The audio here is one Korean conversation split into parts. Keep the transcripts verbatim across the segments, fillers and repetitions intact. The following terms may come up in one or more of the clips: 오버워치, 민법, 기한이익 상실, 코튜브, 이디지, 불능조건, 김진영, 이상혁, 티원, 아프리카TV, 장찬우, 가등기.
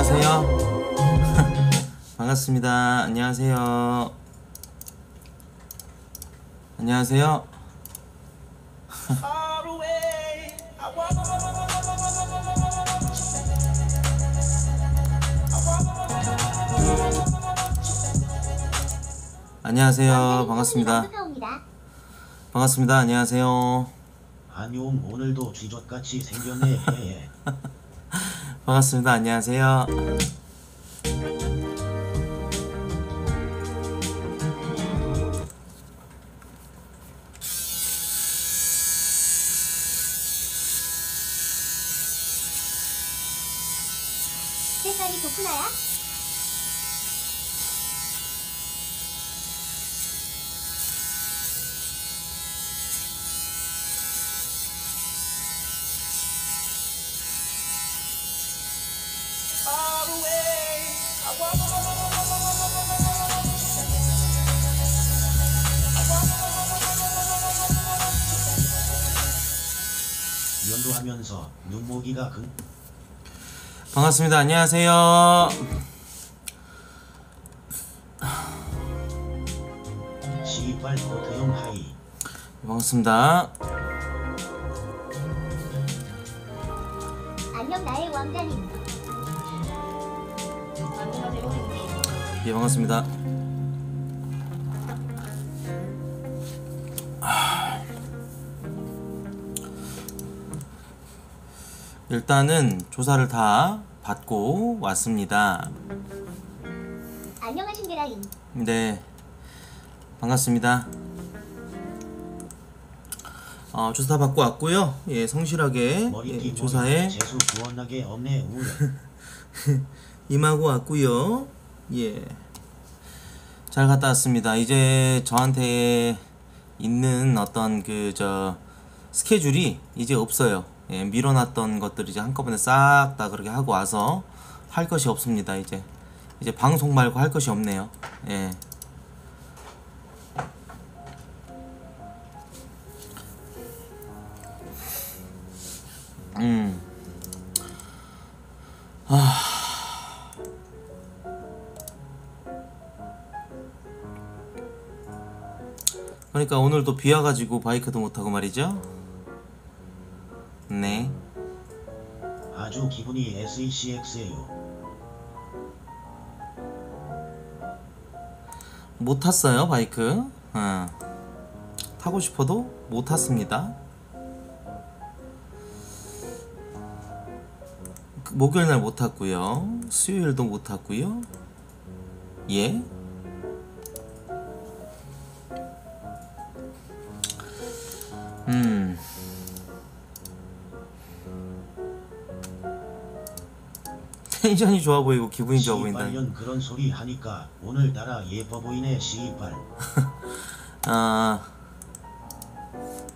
안녕하세요. 반갑습니다. 안녕하세요. 안녕하세요. 안녕하세요. 반갑습니다. 반갑습니다. 안녕하세요. 안녕. 오늘도 쥐젖같이 생겼네. 반갑습니다. 안녕하세요. 색깔이 좋구나야. 연도하면서 눈모기가 근. 반갑습니다. 안녕하세요. 시발 버드형 하이. 반갑습니다. 안녕 나의 왕자님. 예, 반갑습니다. 일단은 조사를 다 받고 왔습니다. 안녕하십니까? 네, 반갑습니다. 어, 조사 다 받고 왔고요. 예, 성실하게 예, 조사에 재수 구원하게 없네. 임하고 왔고요. 예, 잘 갔다 왔습니다. 이제 저한테 있는 어떤 그 저 스케줄이 이제 없어요. 예, 밀어놨던 것들 이제 한꺼번에 싹 다 그렇게 하고 와서 할 것이 없습니다. 이제 이제 방송 말고 할 것이 없네요. 예. 음. 아. 그러니까 오늘도 비 와가지고 바이크도 못 타고 말이죠. 네. 아주 기분이 에스이씨엑스예요. 못 탔어요 바이크. 어. 타고 싶어도 못 탔습니다. 목요일 날 못 탔고요. 수요일도 못 탔고요. 예. 음. 텐션이 좋아 보이고 기분이 좋아 보인다. 시발년 그런 소리 하니까 오늘따라 예뻐 보이네 시발. 아,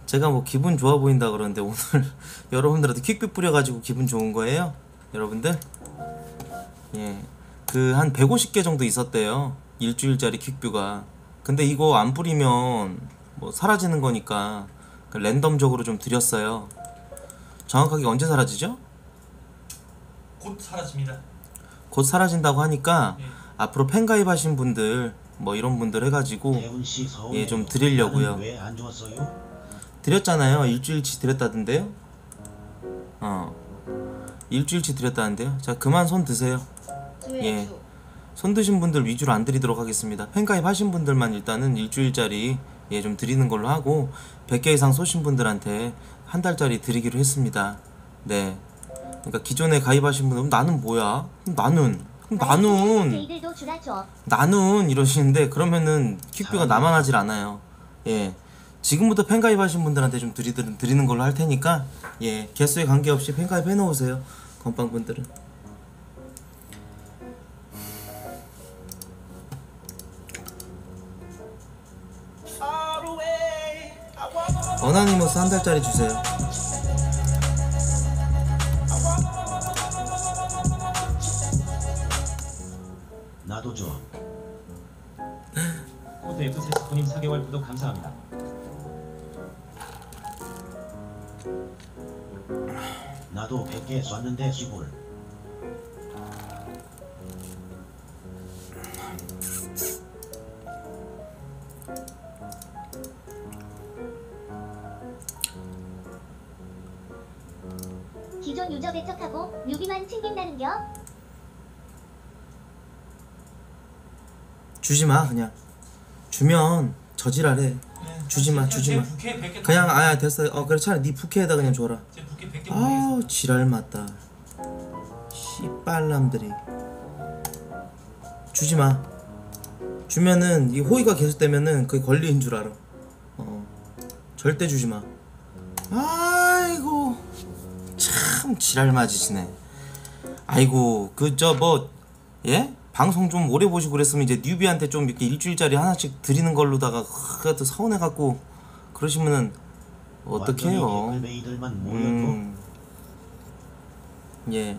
제가 뭐 기분 좋아 보인다 그러는데 오늘 여러분들한테 퀵뷰 뿌려가지고 기분 좋은 거예요, 여러분들. 예, 그 한 백오십 개 정도 있었대요 일주일짜리 퀵뷰가. 근데 이거 안 뿌리면 뭐 사라지는 거니까 랜덤적으로 좀 드렸어요. 정확하게 언제 사라지죠? 곧 사라집니다. 곧 사라진다고 하니까 예. 앞으로 팬가입 하신 분들 뭐 이런 분들 해가지고 예, 좀 드리려고요. 왜 안 좋았어요? 드렸잖아요. 일주일치 드렸다던데요. 어, 일주일치 드렸다는데요. 자, 그만 손 드세요. 예, 손 드신 분들 위주로 안 드리도록 하겠습니다. 팬가입 하신 분들만 일단은 일주일짜리 예, 좀 드리는 걸로 하고 백 개 이상 쏘신 분들한테 한 달짜리 드리기로 했습니다. 네. 그러니까 기존에 가입하신 분은 나는 뭐야? 나는 나는 나는 이러시는데 그러면은 퀵뷰가 남아나질 않아요. 예, 지금부터 팬 가입하신 분들한테 좀 드리, 드리는 걸로 할 테니까 예, 개수에 관계없이 팬 가입 해놓으세요 건빵분들은. 어나니머스 한 달짜리 주세요. 나도 줘. 코드에도 세스코님 사 개월 구독 감사합니다. 나도 백 개 쐈는데 시골. 기존 유저 배척하고 뉴비만 챙긴다는겨? 주지마. 그냥 주면 저질하래. 주지마 주지마 그냥. 아야 됐어. 어 그래 차라리 네 부캐에다 그냥 줘라. 아우 지랄 맞다 씨빨람들이. 주지마. 주면은 이 호의가 계속되면은 그게 권리인 줄 알아. 어 절대 주지마. 아이고 참 지랄 맞으시네. 아이고 그 저 뭐 예? 방송 좀 오래 보시고 그랬으면 이제 뉴비한테 좀 이렇게 일주일짜리 하나씩 드리는 걸로다가 그가 또 서운해갖고 그러시면은 어떡해요. 음. 예.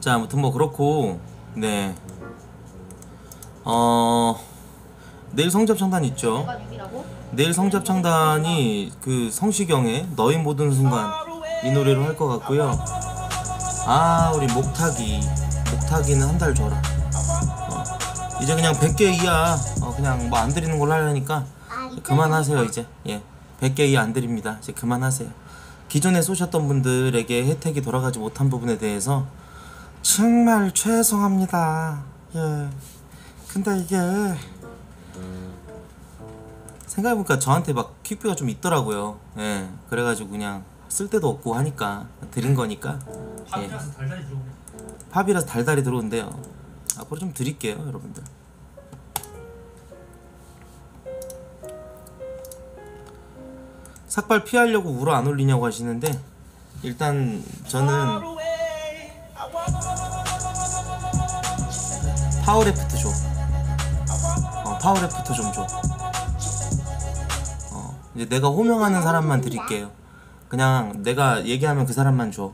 자 아무튼 뭐 그렇고 네. 어 내일 성접 청단 있죠. 내일 성접 창단이 그 성시경의 너의 모든 순간 이 노래로 할 것 같고요. 아 우리 목탁이 목탁이는 한 달 줘라. 어, 이제 그냥 백 개 이하 어, 그냥 뭐 안 드리는 걸로 하려니까 그만하세요 이제. 예, 백 개 이하 안 드립니다. 이제 그만하세요. 기존에 쏘셨던 분들에게 혜택이 돌아가지 못한 부분에 대해서 정말 죄송합니다. 예, 근데 이게 생각해보니까 저한테 막 퀵뷰가 좀 있더라고요. 예, 그래가지고 그냥 쓸데도 없고 하니까 드린 거니까. 팝이라서 달달이 들어오네요. 팝이라서 달달이 들어온대요. 앞으로 좀 드릴게요 여러분들. 삭발 피하려고 울어 안 올리냐고 하시는데 일단 저는 파워레프트 줘. 어, 파워레프트 좀 줘. 이제 내가 호명하는 사람만 드릴게요. 그냥 내가 얘기하면 그 사람만 줘.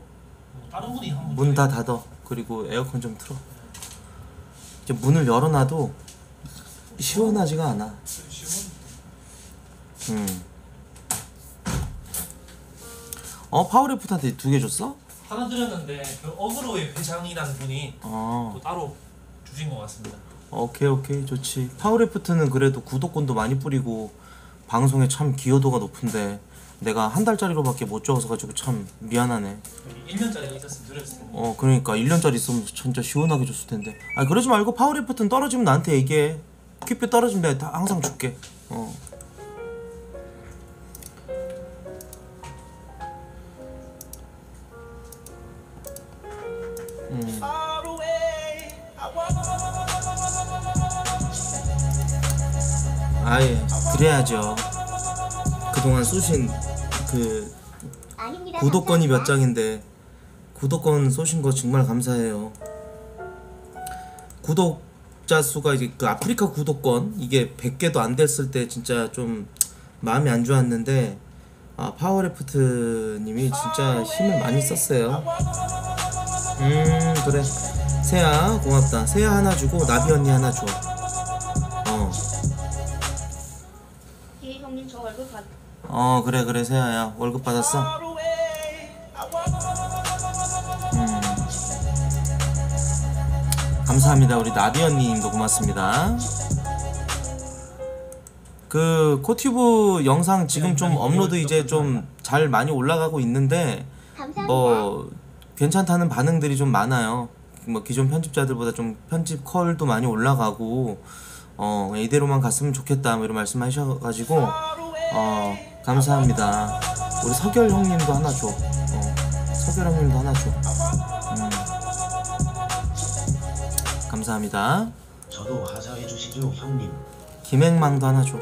문 다 닫어. 그리고 에어컨 좀 틀어. 이제 문을 열어놔도 시원하지가 않아. 음. 어 파워레프트한테 두 개 줬어? 하나 드렸는데 그 어그로의 회장이라는 분이 어. 또 따로 주신 것 같습니다. 오케이 오케이 좋지. 파워레프트는 그래도 구독권도 많이 뿌리고 방송에 참 기여도가 높은데 내가 한 달짜리로밖에 못 줘서 가지고 참 미안하네. 일 년짜리 있었으면 드렸을 텐데. 어 그러니까 일 년짜리 있으면 진짜 시원하게 줬을 텐데. 아 그러지 말고 파워레프트는 떨어지면 나한테 얘기해. 퀵뷰 떨어지면 내가 다 항상 줄게. 어. 음. 아예 드려야죠. 그동안 쏘신 그 아닙니다, 구독권이 감사합니다. 몇 장인데 구독권 쏘신 거 정말 감사해요. 구독자 수가 이제 그 아프리카 구독권 이게 백 개도 안 됐을 때 진짜 좀 마음이 안 좋았는데 아 파워레프트님이 진짜 힘을 많이 썼어요. 음 그래 세아 고맙다. 세아 하나 주고 나비 언니 하나 줘. 어 그래 그래 세아야 월급 받았어? 음. 감사합니다. 우리 나비 언니님도 고맙습니다. 그 코튜브 영상 지금 좀 업로드 이제 좀 잘 많이 올라가고 있는데 뭐 괜찮다는 반응들이 좀 많아요. 뭐 기존 편집자들보다 좀 편집 컬도 많이 올라가고 어 이대로만 갔으면 좋겠다 뭐 이런 말씀하셔가지고 어 감사합니다. 우리 서결 형님도 하나 줘. 어, 서결 형님도 하나 줘. 음. 감사합니다. 저도 가사해 주시죠 형님. 김행망도 하나 줘.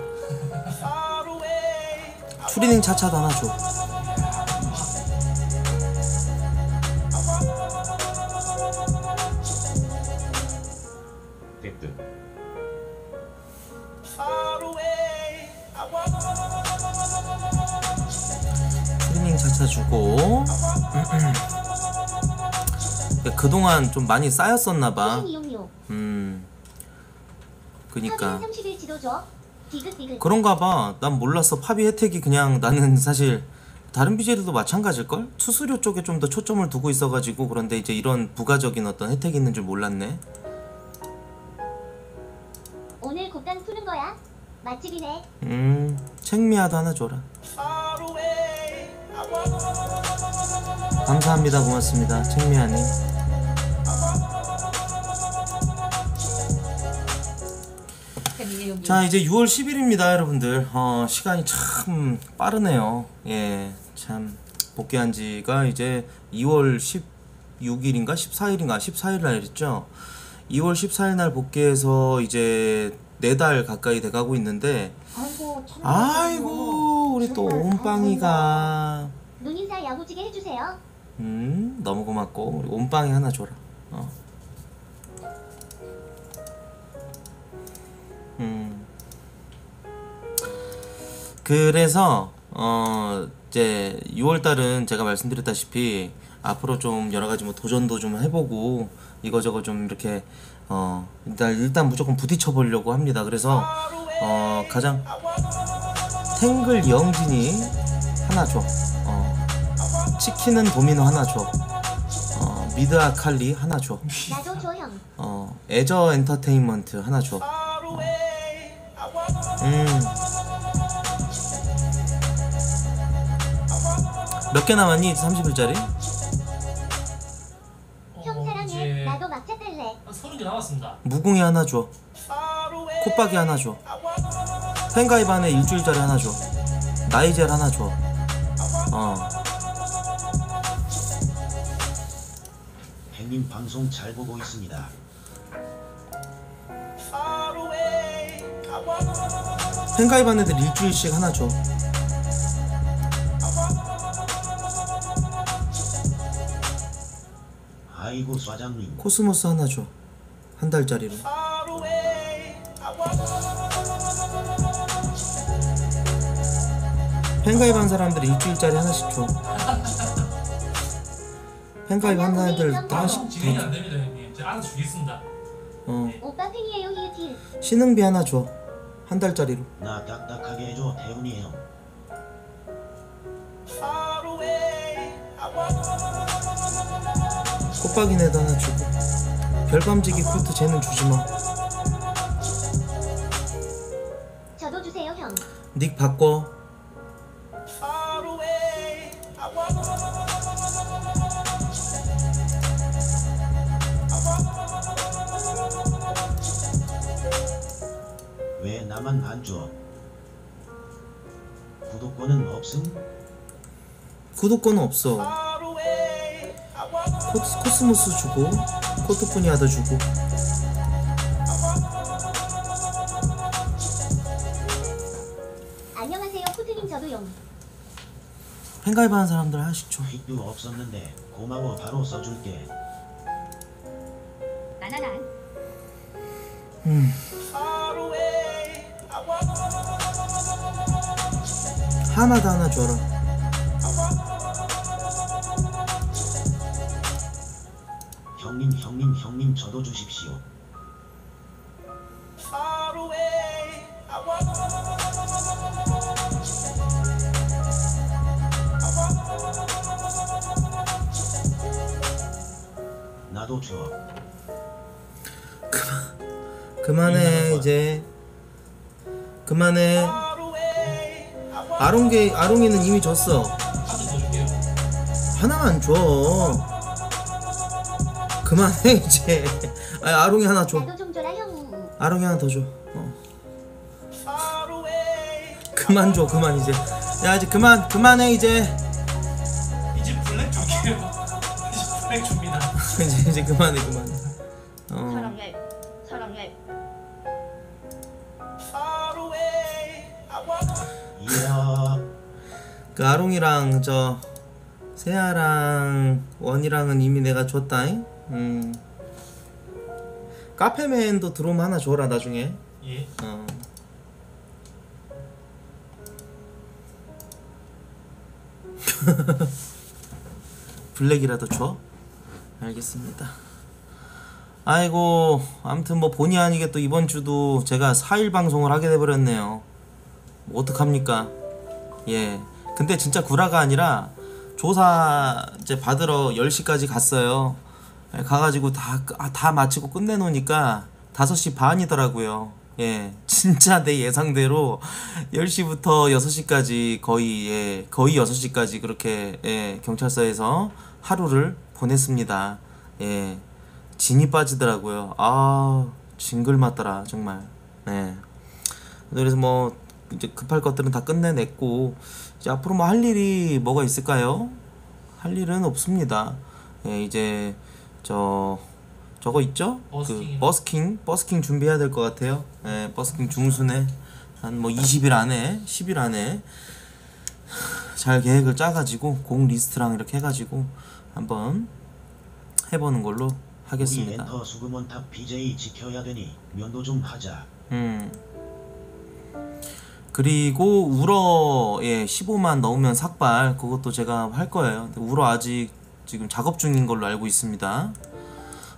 추리닝 차차도 하나 줘. 주고 그동안 좀 많이 쌓였었나봐. 음, 그니까 그런가봐. 난 몰랐어. 팝이 혜택이 그냥 나는 사실 다른 비제이들도 마찬가지일걸? 수수료 쪽에 좀 더 초점을 두고 있어가지고 그런데 이제 이런 부가적인 어떤 혜택이 있는 줄 몰랐네. 오늘 곡단 푸는 거야? 맛집이네. 음, 책미아도 하나 줘라. 감사합니다. 고맙습니다. 책미아님. 자, 이제 유월 십일입니다 여러분들. 어, 시간이 참 빠르네요. 예, 참 복귀한 지가 이제 이월 십육일인가 십사일인가 십사일 날 했죠. 이월 십사일 날 복귀해서 이제 네 달 가까이 돼가고 있는데, 아이고, 아이고 우리 또 옴빵이가 눈인사 야무지게 해주세요. 음, 너무 고맙고 우리 옴빵이 하나 줘라. 어. 음. 그래서 어 이제 유월 달은 제가 말씀드렸다시피 앞으로 좀 여러 가지 뭐 도전도 좀 해보고 이거저거 좀 이렇게 어 일단 일단 무조건 부딪혀 보려고 합니다. 그래서 어 가장 탱글 영진이 하나 줘. 어 치킨은 도미노 하나 줘. 어 미드 아칼리 하나 줘. 나도 줘 형. 어 애저 엔터테인먼트 하나 줘. 어. 음. 몇 개 남았니? 삼십 일짜리? 나왔습니다. 무궁이 하나 줘. 콧박이 하나 줘. 팬가입 안에 일주일짜리 하나 줘. 나이젤 하나 줘. 어. 행님 방송 잘 보고 있습니다. 팬가입 안 애들 일주일씩 하나 줘. 아이고 사장님. 코스모스 하나 줘. 한 달짜리로. 팬가입 한 사람들이 일주일짜리 하나씩 줘. 팬가입 한 사람들 다 하나씩 줘. 진행이 안 됩니다 형님. 제가 알아서 주겠습니다. 어. 오빠 팬이에요 휴지. 신흥비 하나 줘. 한 달짜리로. 나 딱딱하게 해줘 대훈이 형. 꽃박이네도 하나 주고. 별밤지기 푸트 쟤는 주지마. 저도 주세요 형. 닉 바꿔. 왜 나만 안 줘? 구독권은 없음? 구독권은 없어. 코스, 코스모스 주고 코트푸니아도 주고. 안녕하세요 코트님 저도 용. 팬가입 하는 사람들 하나씩 줘. 빚도 없었는데 고마워 바로 써줄게. 나나난. 음. 하나도 하나 줘라. 형님 형님 형님 저도 주십시오. 나도 줘. 그만 그만해 이제 그만해. 아롱게 아롱이는 이미 줬어. 하나만 줘. 그만해 이제. 아, 아롱이 하나 줘. 아롱이 하나 더 줘. 어. 그만 줘 그만 이제. 야 이제 그만 그만해 이제. 이제 블랙 줄게요. 이제 블랙 줍니다. 이제 이제 그만해 그만해. 어. 사람 얇 사람 얇. 이야. 그 아롱이랑 저 세아랑 원이랑은 이미 내가 줬다잉. 음. 카페맨도 드롬 하나 줘라 나중에. 예. 어. 블랙이라도 줘. 알겠습니다. 아이고 아무튼 뭐 본의 아니게 또 이번 주도 제가 사일 방송을 하게 돼버렸네요. 뭐 어떡합니까. 예. 근데 진짜 구라가 아니라 조사 이제 받으러 열 시까지 갔어요. 가가지고 다, 다 마치고 끝내놓으니까 다섯 시 반이더라고요. 예, 진짜 내 예상대로 열 시부터 여섯 시까지 거의, 예, 거의 여섯 시까지 그렇게, 예, 경찰서에서 하루를 보냈습니다. 예, 진이 빠지더라고요. 아, 징글 맞더라, 정말. 예. 그래서 뭐, 이제 급할 것들은 다 끝내냈고, 이제 앞으로 뭐 할 일이 뭐가 있을까요? 할 일은 없습니다. 예, 이제, 저, 저거 있죠? 버스킹. 그 버스킹 버스킹 준비해야 될 것 같아요. 예, 버스킹 중순에 한 뭐 이십 일 안에 십 일 안에 잘 계획을 짜가지고 공 리스트랑 이렇게 해가지고 한번 해보는 걸로 하겠습니다. 우리 엔터 수금원 탑 비제이 지켜야 되니 면도 좀 하자. 음. 그리고 우러, 예, 십오만 넘으면 삭발, 그것도 제가 할 거예요. 우러 아직 지금 작업 중인 걸로 알고 있습니다.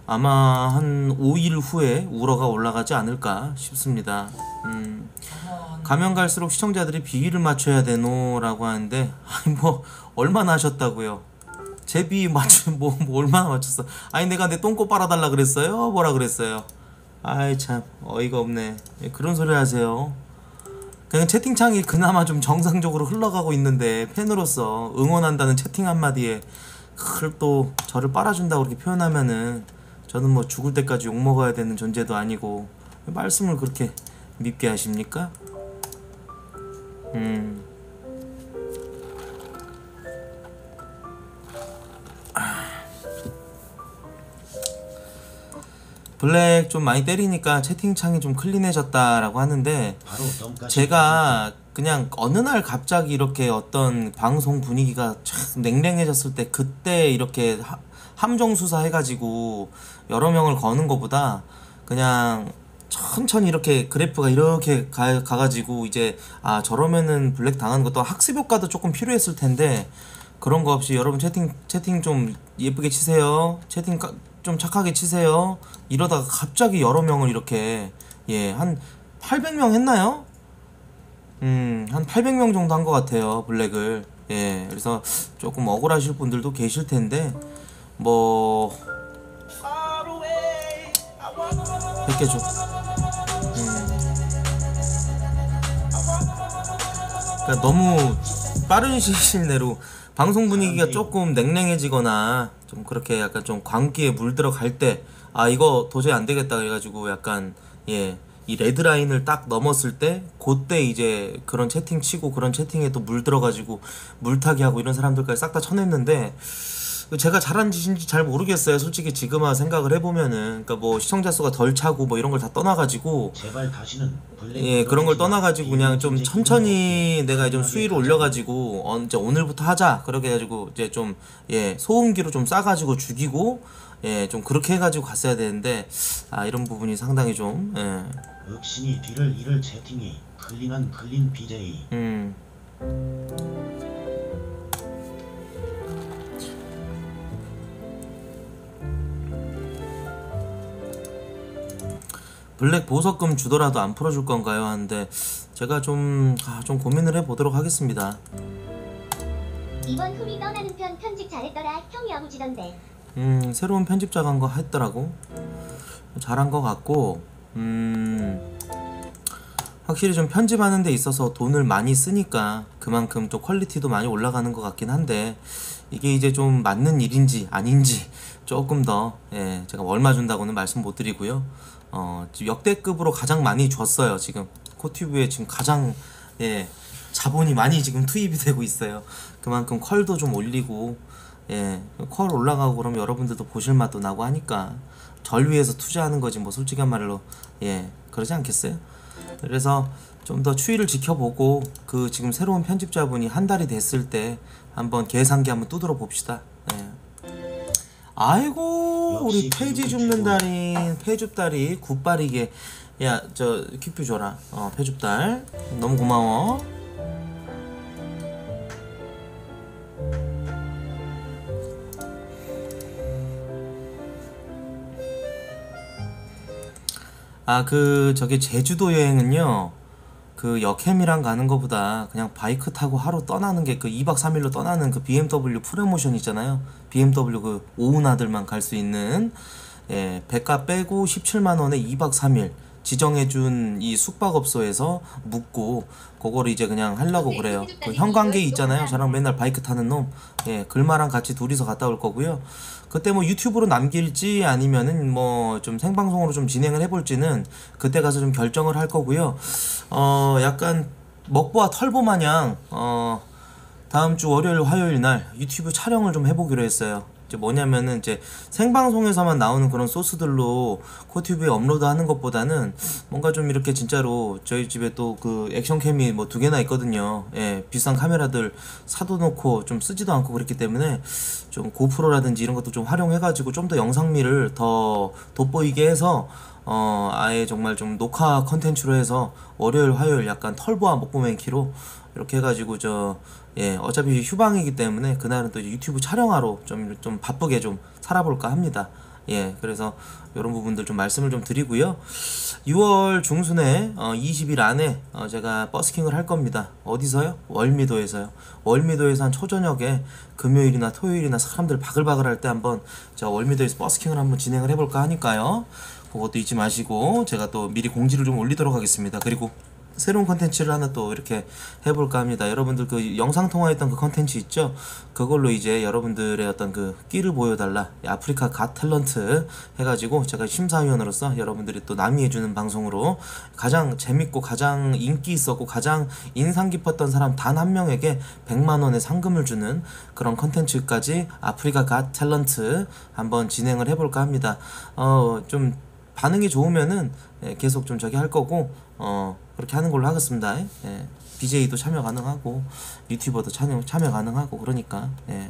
아마 한 오 일 후에 우러가 올라가지 않을까 싶습니다. 음, 가면 갈수록 시청자들이 비위를 맞춰야 되노 라고 하는데, 아니 뭐 얼마나 하셨다고요? 제비 맞추 뭐, 뭐 얼마나 맞췄어? 아니 내가 내 똥꼬 빨아달라 그랬어요? 뭐라 그랬어요? 아이 참 어이가 없네. 예, 그런 소리 하세요. 그냥 채팅창이 그나마 좀 정상적으로 흘러가고 있는데 팬으로서 응원한다는 채팅 한마디에 그걸 또 저를 빨아준다고 그렇게 표현하면은 저는 뭐 죽을 때까지 욕먹어야 되는 존재도 아니고 말씀을 그렇게 밉게 하십니까? 음. 블랙 좀 많이 때리니까 채팅창이 좀 클린해졌다라고 하는데, 제가 그냥 어느 날 갑자기 이렇게 어떤 방송 분위기가 참 냉랭해졌을 때 그때 이렇게 하, 함정수사 해가지고 여러 명을 거는 것보다 그냥 천천히 이렇게 그래프가 이렇게 가, 가가지고 이제 아 저러면은 블랙 당하는 것도 학습 효과도 조금 필요했을 텐데 그런 거 없이 여러분 채팅 채팅 좀 예쁘게 치세요, 채팅 까, 좀 착하게 치세요 이러다가 갑자기 여러 명을 이렇게, 예, 한 팔백 명 했나요? 음, 한 팔백 명 정도 한 것 같아요 블랙을. 예, 그래서 조금 억울하실 분들도 계실 텐데 뭐 백 개 줘. 음. 그러니까 너무 빠른 시일 내로 방송 분위기가 조금 냉랭해지거나 좀 그렇게 약간 좀 광기에 물들어 갈 때 아 이거 도저히 안 되겠다 그래가지고 약간, 예, 이 레드라인을 딱 넘었을 때 그때 이제 그런 채팅 치고 그런 채팅에 또 물들어가지고 물타기 하고 이런 사람들까지 싹 다 쳐냈는데 제가 잘한 짓인지 잘 모르겠어요. 솔직히 지금아 생각을 해보면은, 그러니까 뭐 시청자 수가 덜 차고 뭐 이런 걸 다 떠나가지고, 제발 다시는 블랙, 예, 그런 걸 떠나가지고 그냥 좀 천천히 내가 좀 수위를 올려가지고 어, 이제 오늘부터 하자 그렇게 해가지고 이제 좀, 예, 소음기로 좀 싸가지고 죽이고, 예, 좀 그렇게 해가지고 갔어야 되는데 아 이런 부분이 상당히 좀, 예. 역신이 뒤를 이를 채팅이 클린한 클린 비제이. 음. 블랙 보석금 주더라도 안 풀어줄 건가요? 하는데 제가 좀, 아, 좀 고민을 해보도록 하겠습니다. 이번 후미 떠나는 편 편집 잘했더라. 형이 아버지던데. 음, 새로운 편집자 간 거 했더라고. 잘한 거 같고, 음, 확실히 좀 편집하는 데 있어서 돈을 많이 쓰니까 그만큼 또 퀄리티도 많이 올라가는 것 같긴 한데 이게 이제 좀 맞는 일인지 아닌지 조금 더, 예, 제가 얼마 준다고는 말씀 못 드리고요. 어, 역대급으로 가장 많이 줬어요. 지금 코튜브에 지금 가장, 예, 자본이 많이 지금 투입이 되고 있어요. 그만큼 퀄도 좀 올리고, 예, 퀄 올라가고 그럼 여러분들도 보실 맛도 나고 하니까 절 위해서 투자하는 거지 뭐 솔직한 말로, 예, 그러지 않겠어요? 그래서 좀 더 추이를 지켜보고 그 지금 새로운 편집자분이 한 달이 됐을 때 한번 계산기 한번 두드려 봅시다. 예. 아이고 우리 폐지 줍는 달인 폐줍달이 굿빠리게. 야 저 퀵뷰 줘라. 어 폐줍달 너무 고마워. 아 그 저기 제주도 여행은요 그 여캠이랑 가는 거보다 그냥 바이크 타고 하루 떠나는 게 그 이 박 삼 일로 떠나는 그 비엠더블유 프레모션 있잖아요. 비엠더블유 그 오운 아들만 갈 수 있는, 예, 백가 빼고 십칠만 원에 이 박 삼 일 지정해준 이 숙박업소에서 묵고 그거를 이제 그냥 하려고 그래요. 그 형관계 있잖아요. 저랑 맨날 바이크 타는 놈, 예, 글마랑 같이 둘이서 갔다 올 거고요. 그때 뭐 유튜브로 남길지 아니면은 뭐 좀 생방송으로 좀 진행을 해볼지는 그때 가서 좀 결정을 할 거고요. 어 약간 먹보와 털보 마냥 어 다음주 월요일 화요일 날 유튜브 촬영을 좀 해보기로 했어요. 이제 뭐냐면은 이제 생방송에서만 나오는 그런 소스들로 코튜브에 업로드하는 것보다는 뭔가 좀 이렇게 진짜로 저희 집에 또 그 액션캠이 뭐 두 개나 있거든요. 예, 비싼 카메라들 사도 놓고 좀 쓰지도 않고 그랬기 때문에 좀 고프로라든지 이런 것도 좀 활용해가지고 좀 더 영상미를 더 돋보이게 해서 어 아예 정말 좀 녹화 컨텐츠로 해서 월요일 화요일 약간 털보와 먹보맨키로 이렇게 해가지고 저 예, 어차피 휴방이기 때문에 그날은 또 유튜브 촬영하러 좀, 좀 바쁘게 좀 살아볼까 합니다. 예, 그래서 이런 부분들 좀 말씀을 좀 드리고요. 유월 중순에 어, 이십 일 안에 어, 제가 버스킹을 할 겁니다. 어디서요? 월미도에서요. 월미도에서 한 초저녁에 금요일이나 토요일이나 사람들 바글바글 할 때 한번 제가 월미도에서 버스킹을 한번 진행을 해볼까 하니까요. 그것도 잊지 마시고 제가 또 미리 공지를 좀 올리도록 하겠습니다. 그리고 새로운 컨텐츠를 하나 또 이렇게 해볼까 합니다. 여러분들 그 영상통화했던 그 컨텐츠 있죠? 그걸로 이제 여러분들의 어떤 그 끼를 보여달라, 아프리카 갓 탤런트 해가지고 제가 심사위원으로서 여러분들이 또 남이해주는 방송으로 가장 재밌고 가장 인기 있었고 가장 인상 깊었던 사람 단 한 명에게 백만 원의 상금을 주는 그런 컨텐츠까지 아프리카 갓 탤런트 한번 진행을 해볼까 합니다. 어, 좀 반응이 좋으면은 계속 좀 저기 할 거고 어 그렇게 하는 걸로 하겠습니다. 예. 비제이도 참여 가능하고 유튜버도 참여 참여 가능하고 그러니까 예.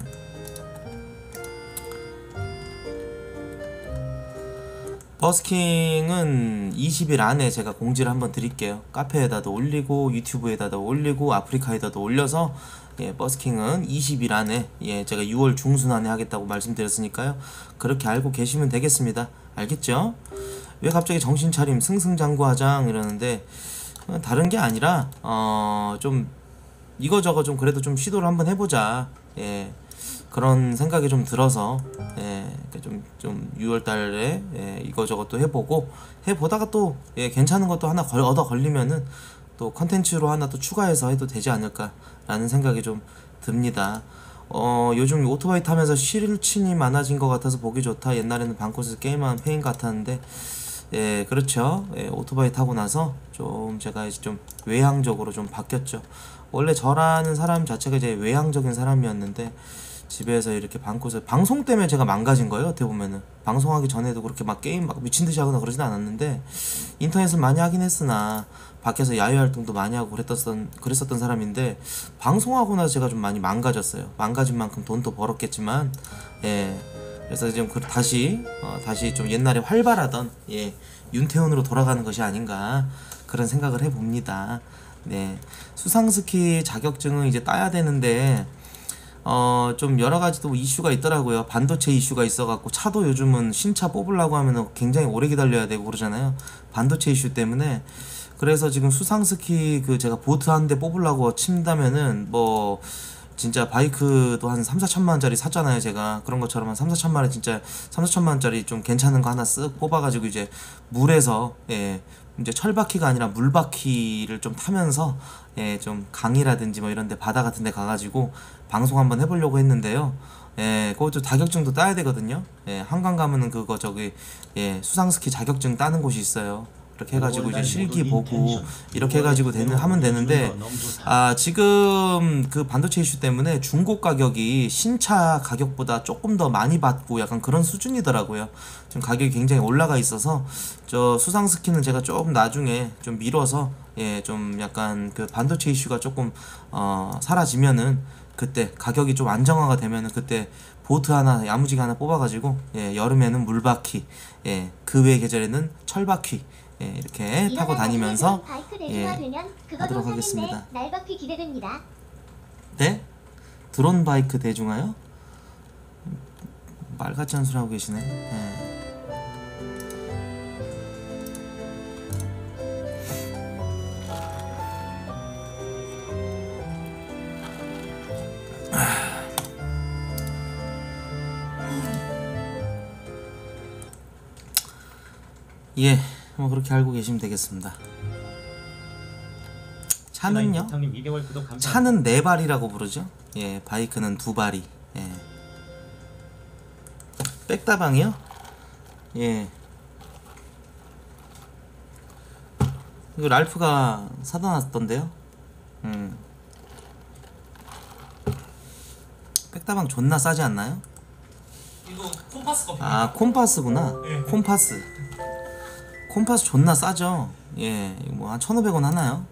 버스킹은 이십 일 안에 제가 공지를 한번 드릴게요. 카페에다도 올리고 유튜브에다도 올리고 아프리카에다도 올려서 예, 버스킹은 이십 일 안에 예, 제가 유월 중순 안에 하겠다고 말씀드렸으니까요. 그렇게 알고 계시면 되겠습니다. 알겠죠? 왜 갑자기 정신차림 승승장구하장 이러는데 다른게 아니라 어... 좀 이거저거 좀 그래도 좀 시도를 한번 해보자 예 그런 생각이 좀 들어서 예 좀 좀 유월달에 예 이거저거 또 해보고 해보다가 또 예 괜찮은 것도 하나 걸, 얻어 걸리면은 또 컨텐츠로 하나 또 추가해서 해도 되지 않을까 라는 생각이 좀 듭니다. 어 요즘 오토바이 타면서 실친이 많아진 것 같아서 보기 좋다. 옛날에는 방콕에서 게임하는 페인 같았는데 예 그렇죠. 예, 오토바이 타고 나서 좀 제가 이제 좀 외향적으로 좀 바뀌었죠. 원래 저라는 사람 자체가 이제 외향적인 사람이었는데 집에서 이렇게 방콕에서 방송 때문에 제가 망가진 거예요. 어떻게 보면은 방송하기 전에도 그렇게 막 게임 막 미친듯이 하거나 그러진 않았는데 인터넷을 많이 하긴 했으나 밖에서 야외활동도 많이 하고 그랬었던, 그랬었던 사람인데 방송하고 나서 제가 좀 많이 망가졌어요. 망가진 만큼 돈도 벌었겠지만 예 그래서 지금 그 다시 어, 다시 좀 옛날에 활발하던 예 윤태훈으로 돌아가는 것이 아닌가 그런 생각을 해봅니다. 네 수상스키 자격증은 이제 따야 되는데 어, 좀 여러가지 또 이슈가 있더라고요. 반도체 이슈가 있어갖고 차도 요즘은 신차 뽑으려고 하면 굉장히 오래 기다려야 되고 그러잖아요. 반도체 이슈 때문에 그래서 지금 수상스키 그 제가 보트 한 대 뽑으려고 친다면은 뭐 진짜 바이크도 한 삼사천만원짜리 샀잖아요. 제가 그런 것처럼 한 삼사천만원에 진짜 삼사천만원짜리 좀 괜찮은 거 하나 쓱 뽑아가지고 이제 물에서 예 이제 철바퀴가 아니라 물바퀴를 좀 타면서 예 좀 강이라든지 뭐 이런데 바다 같은데 가가지고 방송 한번 해보려고 했는데요. 예, 그것도 자격증도 따야 되거든요. 예, 한강 가면은 그거 저기 예 수상스키 자격증 따는 곳이 있어요. 이렇게 해가지고 이제 실기 보고 이렇게 해가지고 되는 하면 되는데 아 지금 그 반도체 이슈 때문에 중고 가격이 신차 가격보다 조금 더 많이 받고 약간 그런 수준이더라고요. 지금 가격이 굉장히 올라가 있어서 저 수상스키는 제가 조금 나중에 좀 미뤄서 예 좀 약간 그 반도체 이슈가 조금 어 사라지면은 그때 가격이 좀 안정화가 되면은 그때 보트 하나 야무지게 하나 뽑아가지고 예 여름에는 물바퀴 예 그 외 계절에는 철바퀴 예, 이렇게 타고 다니면서 예, 하도록 하겠습니다. 날바퀴 기대됩니다. 네? 드론 바이크 대중화요? 말같지 않은 소리 하고 계시네. 예. 예. 뭐 그렇게 알고 계시면 되겠습니다. 차는요? 차는 네 발이라고 부르죠. 예, 바이크는 두 발이. 예. 백다방이요? 예. 이거 랄프가 사다 놨던데요. 음. 백다방 존나 싸지 않나요? 이거 콤파스 거든요. 아, 콤파스구나. 네. 콤파스. 콤파스 존나 싸죠. 예. 뭐 한 천오백 원 하나요?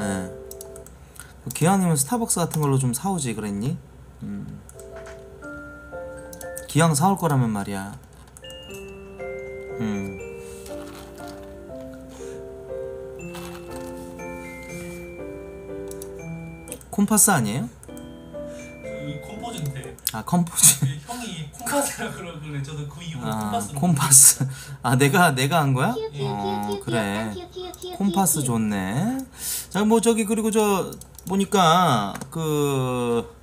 예. 기왕이면 스타벅스 같은 걸로 좀 사오지 그랬니? 음. 기왕 사올 거라면 말이야. 음. 콤파스 아니에요? 그 컴포즈인데. 아, 컴포즈. 그 형이 콤파스라 그러길래 저도 그 이후로 아, 콤파스로. 콤파스. 아, 내가 내가 한 거야? 예. 어, 그래. 콤파스 좋네. 자, 뭐 저기 그리고 저 보니까 그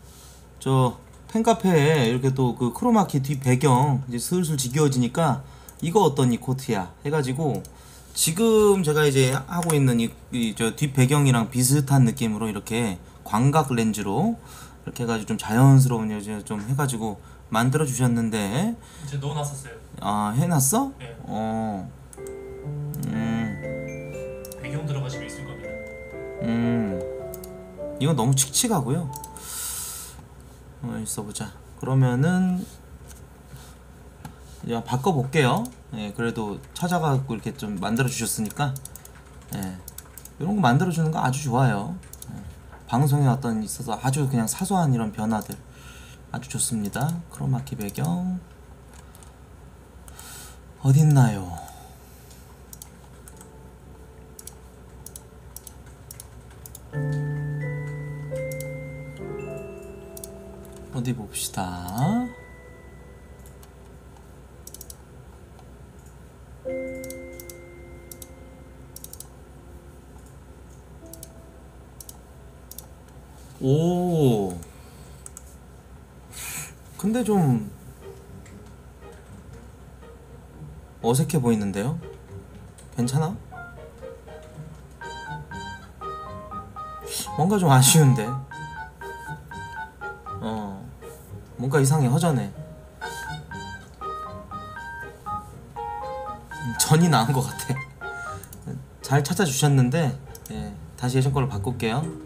저 팬카페에 이렇게 또 그 크로마키 뒤 배경 이제 슬슬 지겨워지니까 이거 어떠니 코트야 해가지고 지금 제가 이제 하고 있는 이 저 뒷 배경이랑 비슷한 느낌으로 이렇게 광각 렌즈로 이렇게 해가지고 좀 자연스러운 요즘 좀 해가지고 만들어 주셨는데 이제 넣어놨었어요. 아, 해놨어? 네. 어. 음. 배경 들어가시면 있을 겁니다. 음. 이거 너무 칙칙하고요. 어, 있어보자. 그러면은 야, 바꿔볼게요. 예, 그래도 찾아가고 이렇게 좀 만들어 주셨으니까 예, 이런 거 만들어 주는 거 아주 좋아요. 방송에 어떤 있어서 아주 그냥 사소한 이런 변화들 아주 좋습니다. 크로마키 배경 어딨나요? 어디 봅시다. 오, 근데 좀 어색해 보이는데요? 괜찮아? 뭔가 좀 아쉬운데. 어, 뭔가 이상해. 허전해. 전이 나은 것 같아. 잘 찾아주셨는데 예, 다시 예전 걸로 바꿀게요.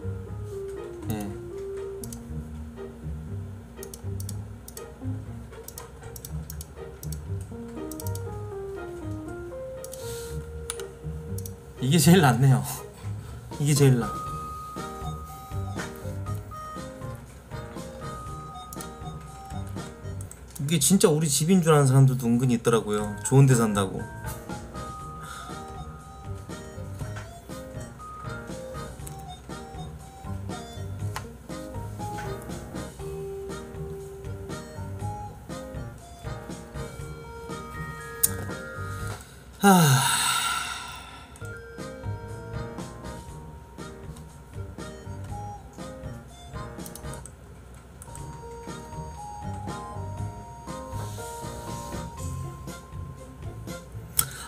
이게 제일 낫네요. 이게 제일 나. 이게 진짜 우리 집인 줄 아는 사람들도 은근히 있더라고요. 좋은 데 산다고. 하.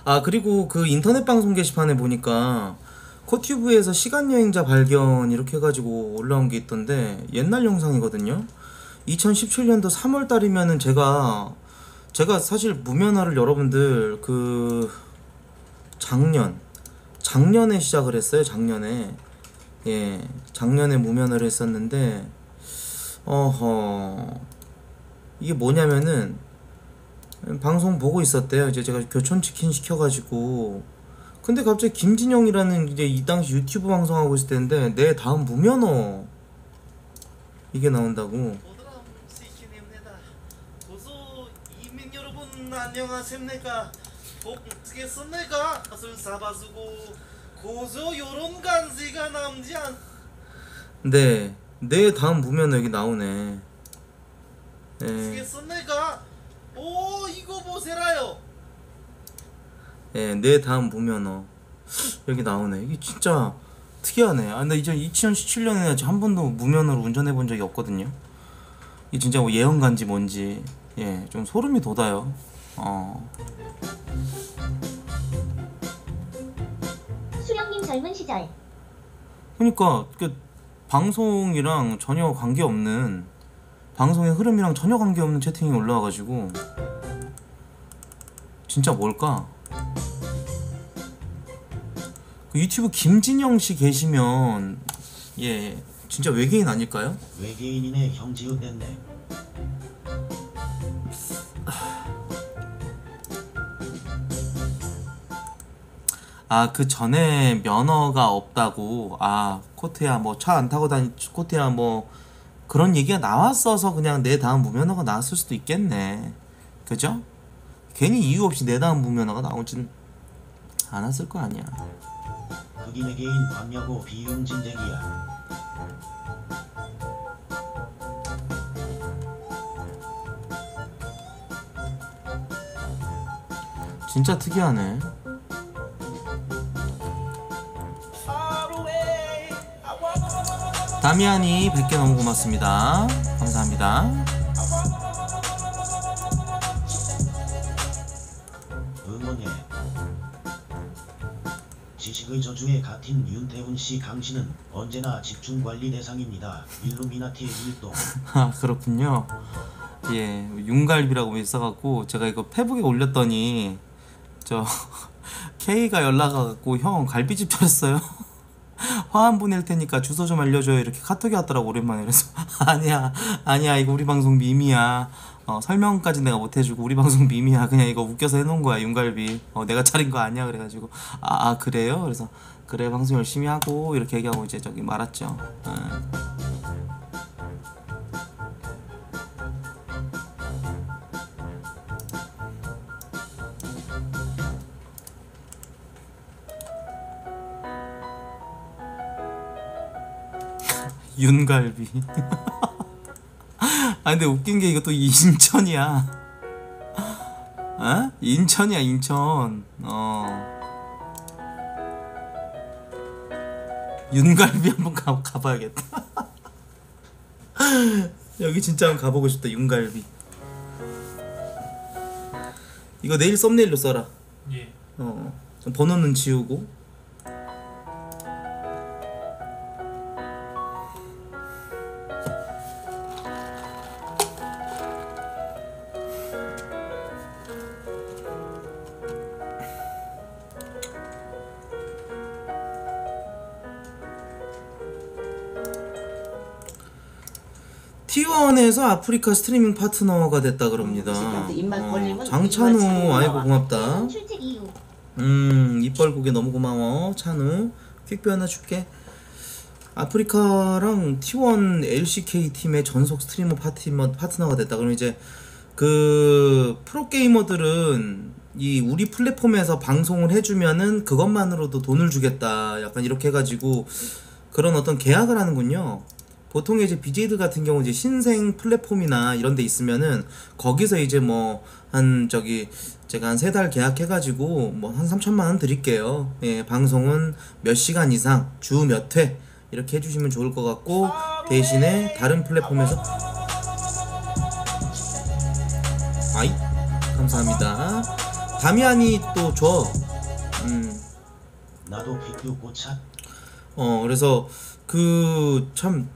아, 그리고 그 인터넷 방송 게시판에 보니까 코튜브에서 시간여행자 발견 이렇게 해가지고 올라온 게 있던데 옛날 영상이거든요. 이천십칠 년도 삼월달이면은 제가 제가 사실 무면화를 여러분들 그 작년 작년에 시작을 했어요. 작년에 예 작년에 무면화를 했었는데 어허 이게 뭐냐면은 방송 보고 있었대요. 이제 제가 교촌치킨 시켜가지고 근데 갑자기 김진영이라는 이제 이 당시 유튜브 방송하고 있을 텐데 내 다음 무면허 이게 나온다고. 네, 내 다음 무면허 여기 나오네. 네. 오, 이거 보세라요. 예, 내 다음 무면허 여기 나오네. 이게 진짜 특이하네. 아, 근데 이제 이천십칠 년에 한 번도 무면허로 운전해 본 적이 없거든요. 이게 진짜 뭐 예언간지 뭔지 예, 좀 소름이 돋아요. 어. 젊은 시절. 그러니까 그 방송이랑 전혀 관계없는, 방송의 흐름이랑 전혀 관계없는 채팅이 올라와가지고 진짜 뭘까? 그 유튜브 김진영 씨 계시면 예 진짜 외계인 아닐까요? 외계인이네. 형지우 됐네. 아, 그 전에 면허가 없다고, 아 코트야 뭐 차 안 타고 다니, 코트야 뭐 그런 얘기가 나왔어서 그냥 내 다음 무면허가 나왔을 수도 있겠네. 그죠? 괜히 이유 없이 내 다음 무면허가 나오진 않았을 거 아니야. 그게 외계인 맞냐고 비용진댕이야. 진짜 특이하네. 다미안이 백 개 너무 고맙습니다. 감사합니다. 응원해. 지식의 저주에 갇힌 윤태훈씨 강씨는 언제나 집중관리 대상입니다. 일루미나티의 일동. 아 그렇군요. 예, 윤갈비라고 있어갖고 제가 이거 페북에 올렸더니 저 K가 연락와갖고 형 갈비집 차렸어요. 화환 보낼 테니까 주소 좀 알려줘요. 이렇게 카톡이 왔더라고, 오랜만에. 그래서, 아니야, 아니야, 이거 우리 방송 밈이야. 어, 설명까지 내가 못해주고, 우리 방송 밈이야. 그냥 이거 웃겨서 해놓은 거야, 윤갈비. 어, 내가 차린 거 아니야. 그래가지고, 아, 아 그래요? 그래서, 그래, 방송 열심히 하고, 이렇게 얘기하고, 이제 저기 말았죠. 어. 윤갈비. 아 근데 웃긴 게 이것도 인천이야. 어? 인천이야 인천. 어. 윤갈비 한번 가, 가봐야겠다. 여기 진짜 한번 가보고 싶다. 윤갈비. 이거 내일 썸네일로 써라. 예. 어. 번호는 지우고. 티원에서 아프리카 스트리밍 파트너가 됐다 그럽니다. 어, 장찬우 아이고 고맙다. 음 입 벌고게 너무 고마워 찬우. 퀵뷰 하나 줄게. 아프리카랑 티원 엘씨케이 팀의 전속 스트리머 파트너, 파트너가 됐다. 그럼 이제 그 프로게이머들은 이 우리 플랫폼에서 방송을 해주면은 그것만으로도 돈을 주겠다 약간 이렇게 해가지고 그런 어떤 계약을 하는군요. 보통 이제 비제이들 같은 경우 이제 신생 플랫폼이나 이런 데 있으면은 거기서 이제 뭐 한 저기 제가 한 세 달 계약해가지고 뭐 한 삼천만 원 드릴게요. 예, 방송은 몇 시간 이상 주 몇 회 이렇게 해주시면 좋을 것 같고 대신에 다른 플랫폼에서 아이 감사합니다. 다미안이 또 줘. 음. 나도 비교 고차. 어 그래서 그 참.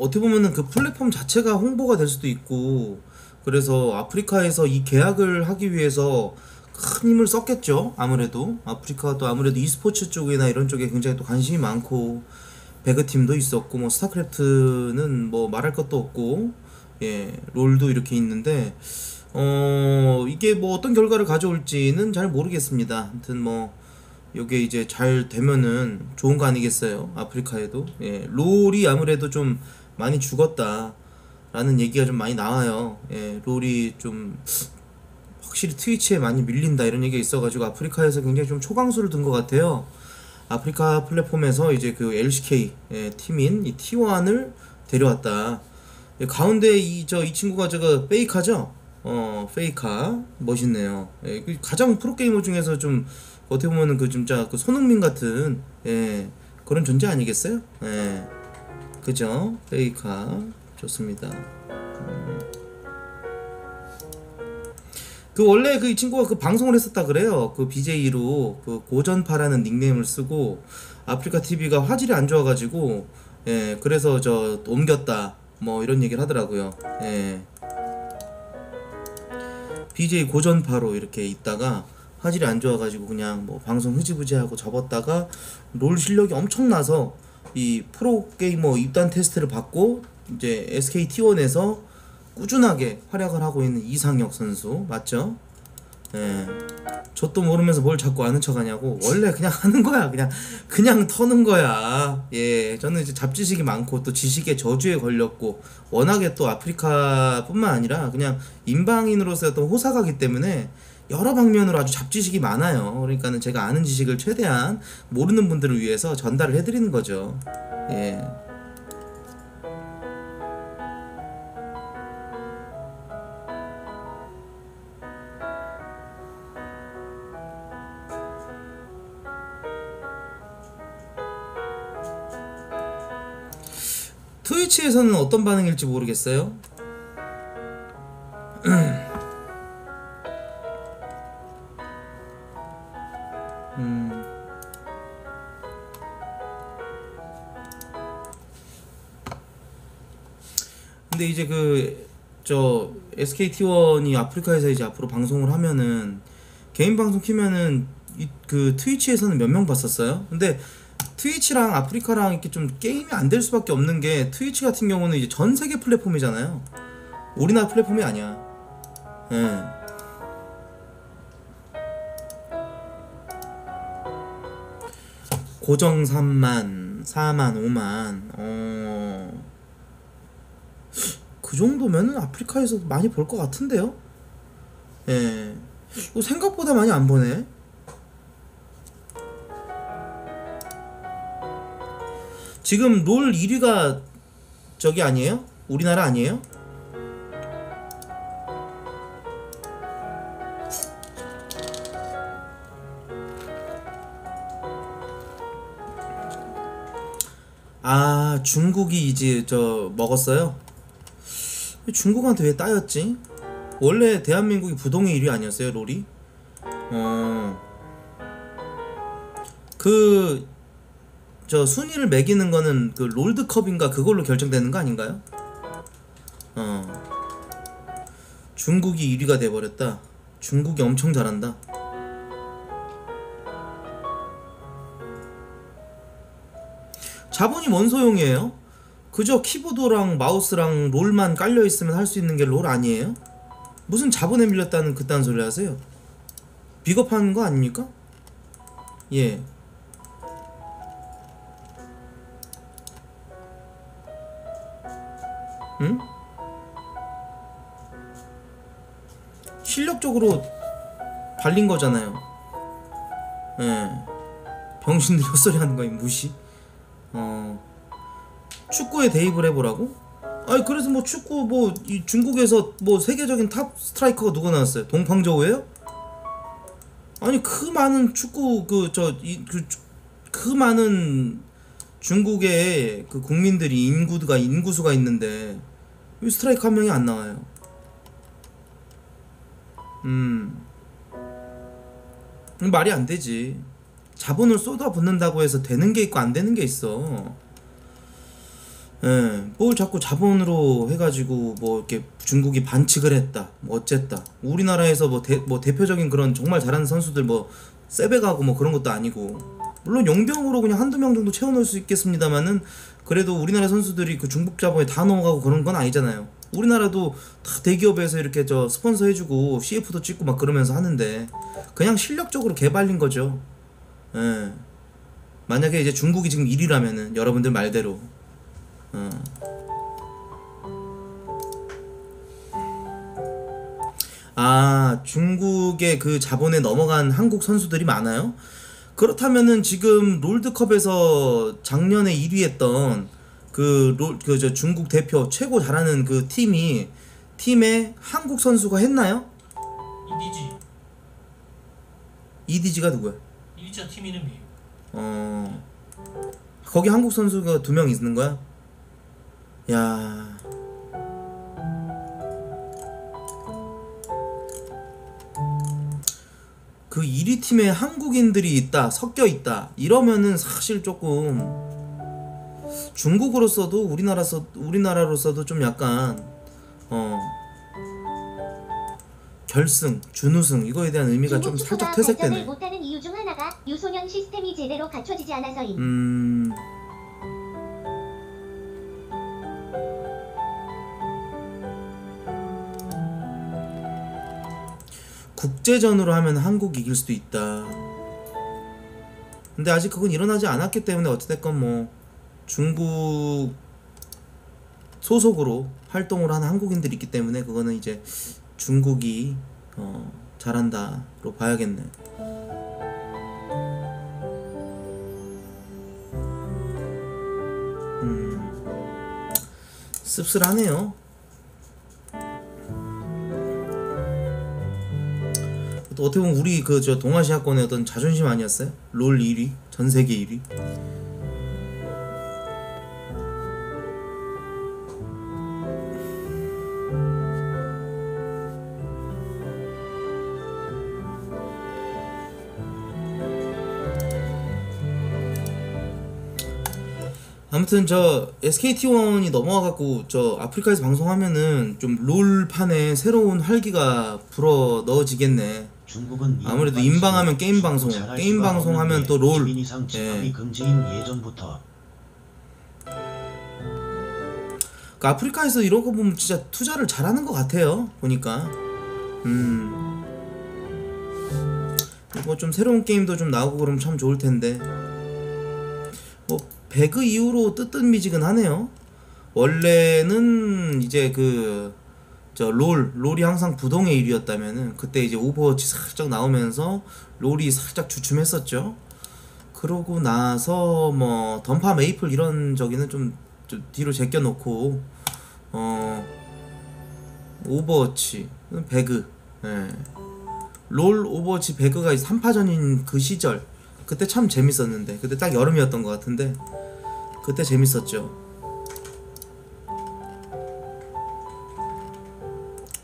어떻게 보면은 그 플랫폼 자체가 홍보가 될 수도 있고 그래서 아프리카에서 이 계약을 하기 위해서 큰 힘을 썼겠죠. 아무래도 아프리카가 또 아무래도 e스포츠 쪽이나 이런 쪽에 굉장히 또 관심이 많고 배그팀도 있었고 뭐 스타크래프트는 뭐 말할 것도 없고 예 롤도 이렇게 있는데 어 이게 뭐 어떤 결과를 가져올지는 잘 모르겠습니다. 아무튼 뭐 요게 이제 잘 되면은 좋은 거 아니겠어요. 아프리카에도 예 롤이 아무래도 좀 많이 죽었다 라는 얘기가 좀 많이 나와요. 예, 롤이 좀 확실히 트위치에 많이 밀린다 이런 얘기가 있어가지고 아프리카에서 굉장히 좀 초강수를 둔 것 같아요. 아프리카 플랫폼에서 이제 그 엘씨케이 예, 팀인 이 티원을 데려왔다. 예, 가운데 이 저 이 친구가 저거 페이카죠? 어 페이카 멋있네요. 예, 가장 프로게이머 중에서 좀 어떻게 보면은 그 진짜 그 손흥민 같은 예, 그런 존재 아니겠어요? 예. 그죠? 페이카 좋습니다. 음. 그 원래 그 이 친구가 그 방송을 했었다 그래요. 그 비제이로 그 고전파라는 닉네임을 쓰고 아프리카티비가 화질이 안 좋아가지고 예 그래서 저 옮겼다 뭐 이런 얘기를 하더라고요. 예 비제이 고전파로 이렇게 있다가 화질이 안 좋아가지고 그냥 뭐 방송 흐지부지하고 접었다가 롤 실력이 엄청나서 이 프로게이머 입단 테스트를 받고 이제 에스케이 티원에서 꾸준하게 활약을 하고 있는 이상혁 선수 맞죠? 예. 저도 모르면서 뭘 자꾸 아는 척하냐고. 원래 그냥 하는 거야. 그냥 그냥 터는 거야. 예. 저는 이제 잡지식이 많고 또 지식의 저주에 걸렸고 워낙에 또 아프리카뿐만 아니라 그냥 인방인으로서의 어떤 호사가기 때문에 여러 방면으로 아주 잡지식이 많아요. 그러니까는 제가 아는 지식을 최대한 모르는 분들을 위해서 전달을 해드리는 거죠. 예. 트위치에서는 어떤 반응일지 모르겠어요. 음. 근데 이제 그 저 에스케이 티원이 아프리카에서 이제 앞으로 방송을 하면은 개인 방송 키면은 이 그 트위치에서는 몇 명 봤었어요? 근데 트위치랑 아프리카랑 이렇게 좀 게임이 안 될 수밖에 없는 게 트위치 같은 경우는 이제 전 세계 플랫폼이잖아요. 우리나라 플랫폼이 아니야. 예. 고정 삼만, 사만, 오만. 어. 그 정도면은 아프리카에서 많이 볼 것 같은데요? 예. 생각보다 많이 안 보네. 지금 롤 일 위가 저기 아니에요? 우리나라 아니에요? 아, 중국이 이제 저 먹었어요? 중국한테 왜 따였지? 원래 대한민국이 부동의 일 위 아니었어요, 롤이? 어. 그 저 순위를 매기는 거는 그 롤드컵인가 그걸로 결정되는 거 아닌가요? 어. 중국이 일 위가 돼버렸다. 중국이 엄청 잘한다. 자본이 뭔 소용이에요? 그저 키보드랑 마우스랑 롤만 깔려있으면 할 수 있는 게 롤 아니에요? 무슨 자본에 밀렸다는 그딴 소리 하세요? 비겁한 거 아닙니까? 예. 응? 실력적으로 발린 거잖아요. 예. 병신들 헛소리 하는 거임, 무시. 어. 축구에 대입을 해보라고? 아니, 그래서 뭐 축구, 뭐, 이 중국에서 뭐 세계적인 탑 스트라이커가 누가 나왔어요? 동방저우예요? 아니, 그 많은 축구, 그, 저, 이, 그, 그 많은 중국의 그 국민들이 인구가 인구수가 있는데 왜 스트라이크 한 명이 안 나와요? 음 말이 안 되지. 자본을 쏟아붓는다고 해서 되는 게 있고 안 되는 게 있어. 예, 뭘 자꾸 자본으로 해가지고 뭐 이렇게 중국이 반칙을 했다, 뭐 어쨌다. 우리나라에서 뭐, 대, 뭐 대표적인 그런 정말 잘하는 선수들 뭐 세배가고 뭐 그런 것도 아니고. 물론 용병으로 그냥 한두 명 정도 채워놓을 수 있겠습니다만은 그래도 우리나라 선수들이 그 중국 자본에 다 넘어가고 그런 건 아니잖아요. 우리나라도 다 대기업에서 이렇게 저 스폰서 해주고 씨에프도 찍고 막 그러면서 하는데 그냥 실력적으로 개발린 거죠. 예. 만약에 이제 중국이 지금 일 위라면은 여러분들 말대로. 예. 아 중국의 그 자본에 넘어간 한국 선수들이 많아요? 그렇다면은 지금 롤드컵에서 작년에 일 위 했던 그 롤 그 저 중국 대표 최고 잘하는 그 팀이 팀에 한국 선수가 했나요? 이디지. 이디지가 누구야? 이디지가 팀 이름이에요. 어. 거기 한국 선수가 두 명 있는 거야? 야. 그 일 위 팀에 한국인들이 있다, 섞여 있다 이러면은 사실 조금 중국으로서도 우리나라서, 우리나라로서도 좀 약간 어 결승, 준우승 이거에 대한 의미가 좀 살짝 퇴색되네. 못하는 이유 중 하나가 유소년 시스템이 제대로 갖춰지지 않아서임. 음... 국제전으로 하면 한국이 이길 수도 있다. 근데 아직 그건 일어나지 않았기 때문에 어찌됐건 뭐 중국 소속으로 활동을 하는 한국인들이 있기 때문에 그거는 이제 중국이 어, 잘한다로 봐야겠네. 음, 씁쓸하네요. 또 어떻게 보면 우리 그 저 동아시아권의 어떤 자존심 아니었어요? 롤 일 위, 전 세계 일 위. 아무튼 저 에스케이티원이 넘어와갖고 저 아프리카에서 방송하면은 좀 롤판에 새로운 활기가 불어 넣어지겠네. 중국은 아무래도 인방하면 게임 방송, 게임 방송하면 또 롤. 예. 그러니까 아프리카에서 이런 거 보면 진짜 투자를 잘하는 것 같아요. 보니까. 음. 뭐 좀 새로운 게임도 좀 나오고 그러면 참 좋을 텐데. 뭐 배그 이후로 뜨뜻미지근하네요. 원래는 이제 그 저 롤, 롤이 항상 부동의 일 위였다면은 그때 이제 오버워치 살짝 나오면서 롤이 살짝 주춤했었죠. 그러고 나서 뭐 던파 메이플 이런 저기는 좀, 좀 뒤로 제껴놓고 어 오버워치, 배그, 예. 롤, 오버워치, 배그가 삼파전인 그 시절 그때 참 재밌었는데 그때 딱 여름이었던 것 같은데 그때 재밌었죠.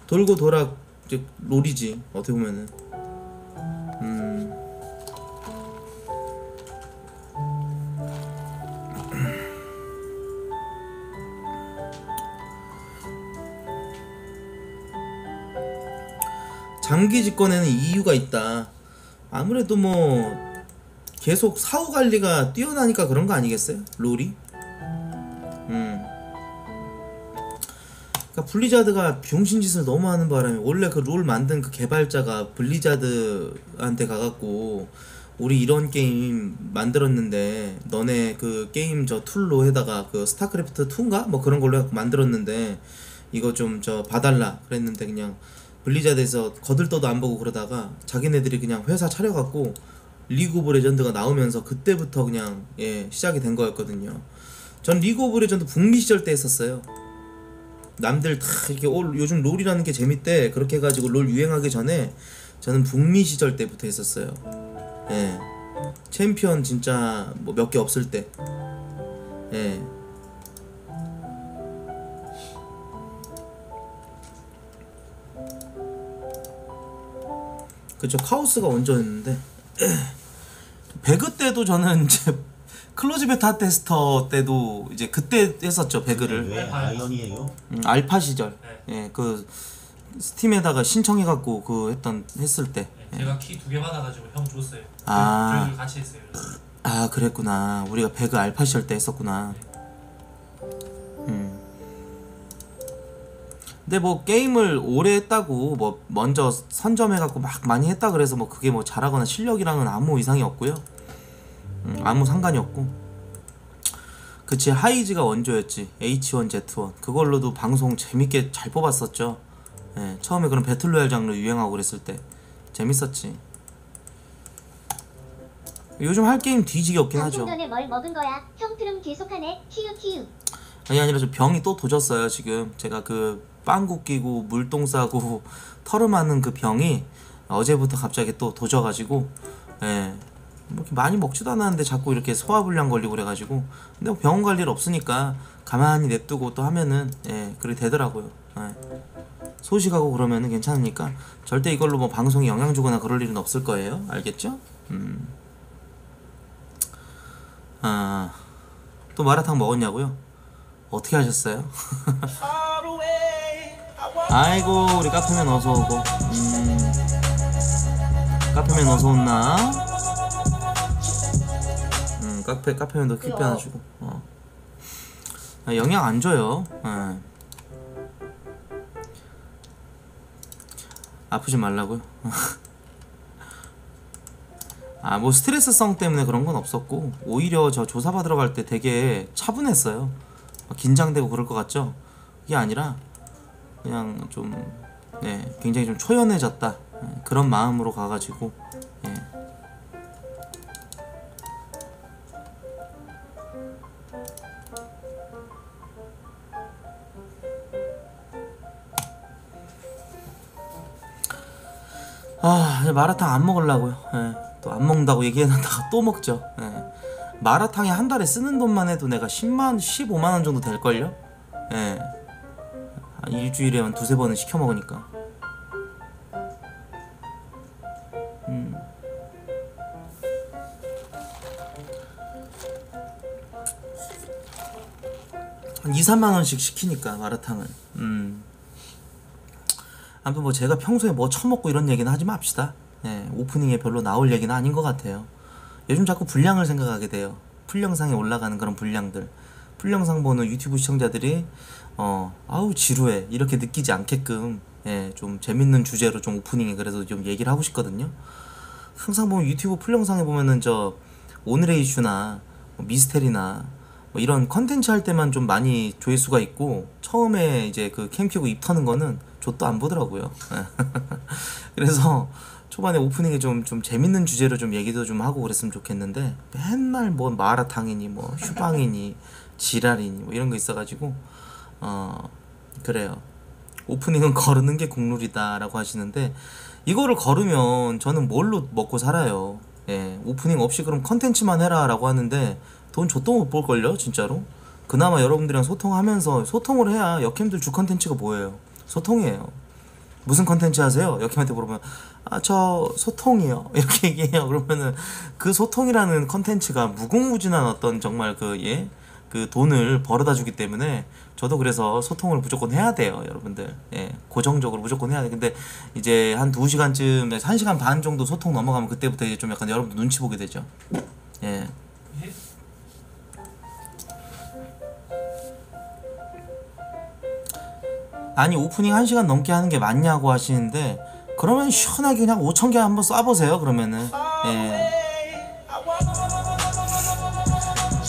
돌고 돌아 이제 롤이지 어떻게 보면은. 음. 장기 집권에는 이유가 있다. 아무래도 뭐 계속 사후 관리가 뛰어나니까 그런 거 아니겠어요? 롤이? 음. 그러니까 블리자드가 병신짓을 너무 하는 바람에 원래 그 롤 만든 그 개발자가 블리자드한테 가갖고 우리 이런 게임 만들었는데 너네 그 게임 저 툴로 해다가 그 스타크래프트 이인가? 뭐 그런 걸로 해갖고 만들었는데 이거 좀 저 봐달라 그랬는데 그냥 블리자드에서 거들떠도 안 보고 그러다가 자기네들이 그냥 회사 차려갖고 리그 오브 레전드가 나오면서 그때부터 그냥 예 시작이 된 거였거든요. 전 리그 오브 레전드 북미 시절 때 했었어요. 남들 다 이렇게 어, 요즘 롤이라는 게 재밌대 그렇게 해가지고 롤 유행하기 전에 저는 북미 시절 때부터 했었어요. 예, 챔피언 진짜 뭐 몇 개 없을 때. 예. 그쵸, 카오스가 먼저였는데 배그 때도 저는 이제 클로즈 베타 테스터 때도 이제 그때 했었죠. 배그를. 왜 아이언이에요? 음, 알파 시절. 네. 예, 그 스팀에다가 신청해갖고 그 했던 했을 때. 네, 제가 예. 키 두 개 받아가지고 형 줬어요. 아. 저희들 같이 했어요. 그래서. 아 그랬구나. 우리가 배그 알파 시절 때 했었구나. 네. 음. 근데 뭐 게임을 오래 했다고 뭐 먼저 선점해갖고 막 많이 했다 그래서 뭐 그게 뭐 잘하거나 실력이랑은 아무 이상이 없고요. 음, 아무 상관이 없고 그치 하이즈가 원조였지. 에이치 원 제트 원 그걸로도 방송 재밌게 잘 뽑았었죠. 예, 처음에 그런 배틀로얄 장르 유행하고 그랬을 때 재밌었지. 요즘 할 게임 뒤지게 없긴 하죠. 전에 뭘 먹은 거야? 형 트름 계속하네. 키우 키우. 아니 아니라 저 병이 또 도졌어요. 지금 제가 그 빵국 끼고 물똥 싸고 털음 하는 그 병이 어제부터 갑자기 또 도져가지고 예. 이렇게 많이 먹지도 않았는데 자꾸 이렇게 소화불량 걸리고 그래가지고 근데 병원 갈 일 없으니까 가만히 냅두고 또 하면은 예 그렇게 되더라고요. 소식하고 그러면은 괜찮으니까 절대 이걸로 뭐 방송에 영향 주거나 그럴 일은 없을 거예요. 알겠죠? 음. 아, 또 마라탕 먹었냐고요? 어떻게 하셨어요? 아이고 우리 카페맨 어서 오고. 음. 카페맨 어서 온나? 음, 카페 카페맨도 큐피 하나 주고. 어. 아, 영향 안 줘요. 아. 아프지 말라고요. 아, 뭐 스트레스성 때문에 그런 건 없었고 오히려 저 조사받으러 갈 때 되게 차분했어요. 긴장되고 그럴 것 같죠? 그게 아니라 그냥 좀 네, 굉장히 좀 초연해졌다 그런 마음으로 가가지고 네. 아, 이제 마라탕 안 먹으려고요. 네. 또 안 먹는다고 얘기해놨다가 또 먹죠. 네. 마라탕에 한 달에 쓰는 돈만 해도 내가 십만, 십오만 원 정도 될걸요? 네. 일주일에 한 두세 번은 시켜 먹으니까. 음. 한 이, 삼만 원씩 시키니까 마라탕을. 음. 아무튼 뭐 제가 평소에 뭐 처먹고 이런 얘기는 하지 맙시다. 예, 오프닝에 별로 나올 얘기는 아닌 것 같아요. 요즘 자꾸 분량을 생각하게 돼요. 풀영상에 올라가는 그런 분량들, 풀영상 보는 유튜브 시청자들이 어 아우 지루해 이렇게 느끼지 않게끔 예, 좀 재밌는 주제로 좀 오프닝에 그래서 좀 얘기를 하고 싶거든요. 항상 보면 유튜브 풀영상에 보면은 저 오늘의 이슈나 뭐 미스테리나 뭐 이런 컨텐츠 할 때만 좀 많이 조회수가 있고 처음에 이제 그 캠 켜고 입 터는 거는 저도 안 보더라고요. 그래서 초반에 오프닝에 좀, 좀 재밌는 주제로 좀 얘기도 좀 하고 그랬으면 좋겠는데 맨날 뭐 마라탕이니 뭐 휴방이니 지랄이니 뭐 이런 거 있어가지고 어 그래요. 오프닝은 거르는 게 국룰이다 라고 하시는데 이거를 거르면 저는 뭘로 먹고 살아요. 예, 오프닝 없이 그럼 컨텐츠만 해라 라고 하는데 돈 줬도 못 볼걸요 진짜로. 그나마 여러분들이랑 소통하면서 소통을 해야 역캠들 주 컨텐츠가 뭐예요? 소통이에요. 무슨 컨텐츠 하세요? 역캠한테 물어보면 아, 저 소통이요 이렇게 얘기해요. 그러면은 그 소통이라는 컨텐츠가 무궁무진한 어떤 정말 그 예? 그 돈을 벌어다 주기 때문에 저도 그래서 소통을 무조건 해야 돼요 여러분들. 예, 고정적으로 무조건 해야 돼. 근데 이제 한 두 시간쯤 한 시간 반 정도 소통 넘어가면 그때부터 이제 좀 약간 여러분들 눈치 보게 되죠. 예. 아니 오프닝 한 시간 넘게 하는 게 맞냐고 하시는데 그러면 시원하게 그냥 오천 개 한번 쏴보세요 그러면은. 예.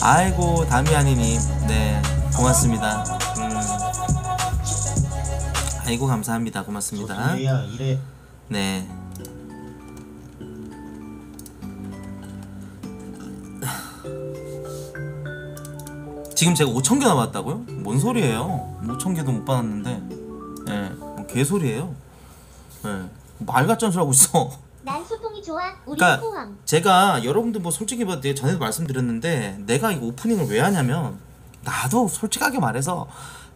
아이고 다미아니님 네 고맙습니다. 음. 아이고 감사합니다. 고맙습니다. 네. 지금 제가 오천 개 남았다고요? 뭔 소리예요? 오천 개도 못 받았는데. 예, 뭐 개소리예요. 예, 말 같은 소리 하고 있어. 난 소통이 좋아. 우리 그러니까 포함. 제가 여러분들 뭐 솔직히 뭐 전에도 말씀드렸는데 내가 이 오프닝을 왜 하냐면 나도 솔직하게 말해서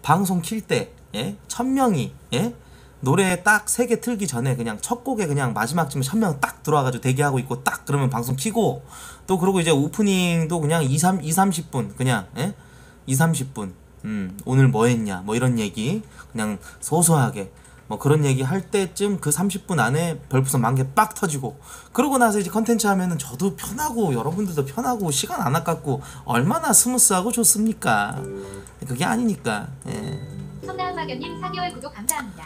방송 킬 때 예? 천 명이 예? 노래 딱 세 개 틀기 전에 그냥 첫 곡에 그냥 마지막쯤에 천 명 딱 들어와가지고 대기하고 있고 딱 그러면 방송 키고 또 그러고 이제 오프닝도 그냥 이, 삼십 분 그냥 예? 이, 삼십 분 음, 오늘 뭐 했냐 뭐 이런 얘기 그냥 소소하게 뭐 그런 얘기 할 때쯤 그 삼십 분 안에 별풍선 만 개 빡 터지고 그러고 나서 이제 컨텐츠 하면은 저도 편하고 여러분들도 편하고 시간 안 아깝고 얼마나 스무스하고 좋습니까? 그게 아니니까. 예. 성다은 마견님 사 개월 구독 감사합니다.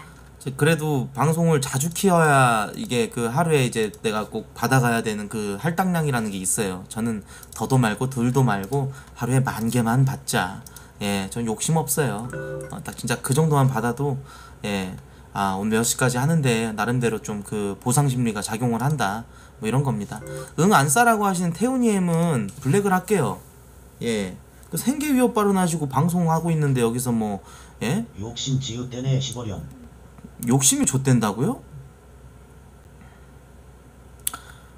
그래도 방송을 자주 키워야 이게 그 하루에 이제 내가 꼭 받아가야 되는 그 할당량이라는 게 있어요. 저는 더도 말고 덜도 말고 하루에 만 개만 받자. 예, 전 욕심 없어요. 어, 딱 진짜 그 정도만 받아도 예. 아 오늘 몇 시까지 하는데 나름대로 좀 그 보상심리가 작용을 한다 뭐 이런 겁니다. 응 안 싸라고 하시는 태훈이엠은 블랙을 할게요. 예, 그 생계 위협 발언하시고 방송하고 있는데 여기서 뭐 예? 욕심 지읒대네 시버렴. 욕심이 좆된다고요?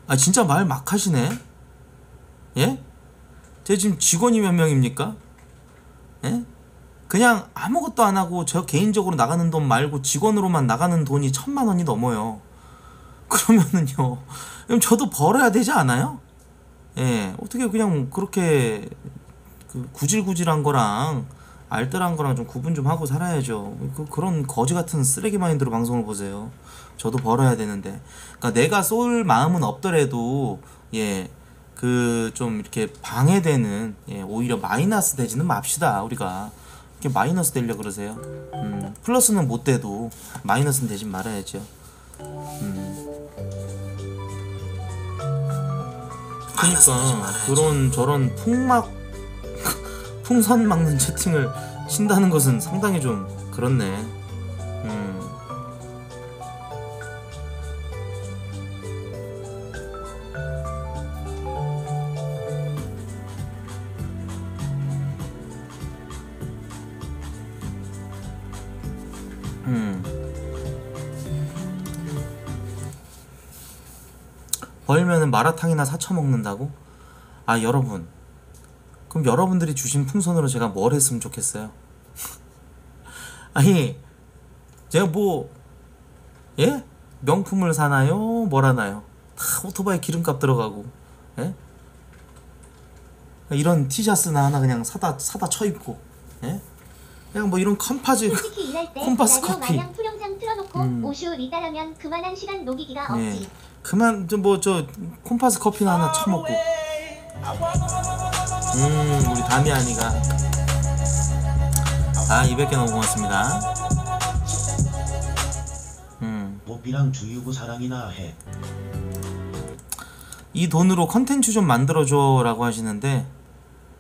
아 진짜 말 막 하시네? 예? 제 지금 직원이 몇 명입니까? 예? 그냥 아무것도 안 하고 저 개인적으로 나가는 돈 말고 직원으로만 나가는 돈이 천만 원이 넘어요. 그러면은요, 그럼 저도 벌어야 되지 않아요? 예, 어떻게 그냥 그렇게 그 구질구질한 거랑 알뜰한 거랑 좀 구분 좀 하고 살아야죠. 그, 그런 거지 같은 쓰레기 마인드로 방송을 보세요. 저도 벌어야 되는데. 그러니까 내가 쏠 마음은 없더라도, 예, 그 좀 이렇게 방해되는, 예, 오히려 마이너스 되지는 맙시다. 우리가 이렇게 마이너스 되려 그러세요. 음, 플러스는 못 돼도 마이너스는 되진 말아야죠. 음. 그러니까 그런 저런 풍막 풍선 막는 채팅을 친다는 것은 상당히 좀 그렇네. 음. 벌면은 마라탕이나 사쳐 먹는다고? 아, 여러분, 그럼 여러분들이 주신 풍선으로 제가 뭘 했으면 좋겠어요? 아니, 제가 뭐, 예? 명품을 사나요? 뭘 하나요? 다 오토바이 기름값 들어가고, 예? 이런 티셔츠나 하나 그냥 사다 사다 쳐 입고, 예? 그냥 뭐 이런 컴파즈, 컴파스 커피. 음. 오슈 리다라면 그만한 시간 녹이기가 없지. 예. 그만 좀 뭐 저 콤파스 커피나 하나 처먹고. 음, 우리 다미아니가 아 이백 개 너무 고맙습니다. 음. 뽀삐랑 주유구 사랑이나 해. 이 돈으로 컨텐츠 좀 만들어줘라고 하시는데.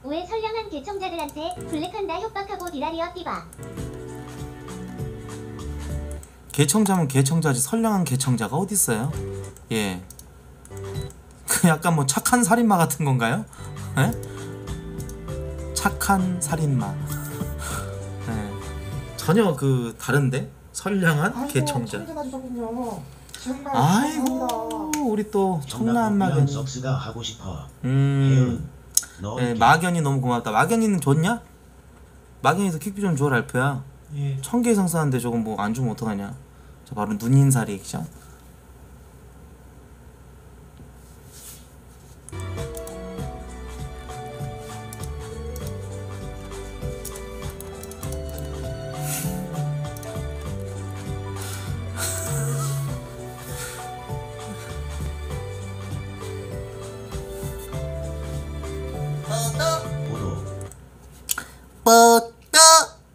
왜 선량한 개청자들한테 블랙한다 협박하고 디라리어 띠바. 개청자면 개청자지 선량한 개청자가 어딨어요? 예, 그 약간 뭐 착한 살인마 같은 건가요? 예? 착한 살인마. 예. 전혀 그 다른데? 선량한 아이고, 개청자. 아이고 우리 또 청남 막연이. 음, 예, 막연이 너무 고맙다. 막연이는 줬냐? 막연이도 킥비 좀 줘 랄프야. 예. 천 개 이상 사는데 저건 뭐 안 주면 어떡하냐? 자, 바로 눈인사 리액션.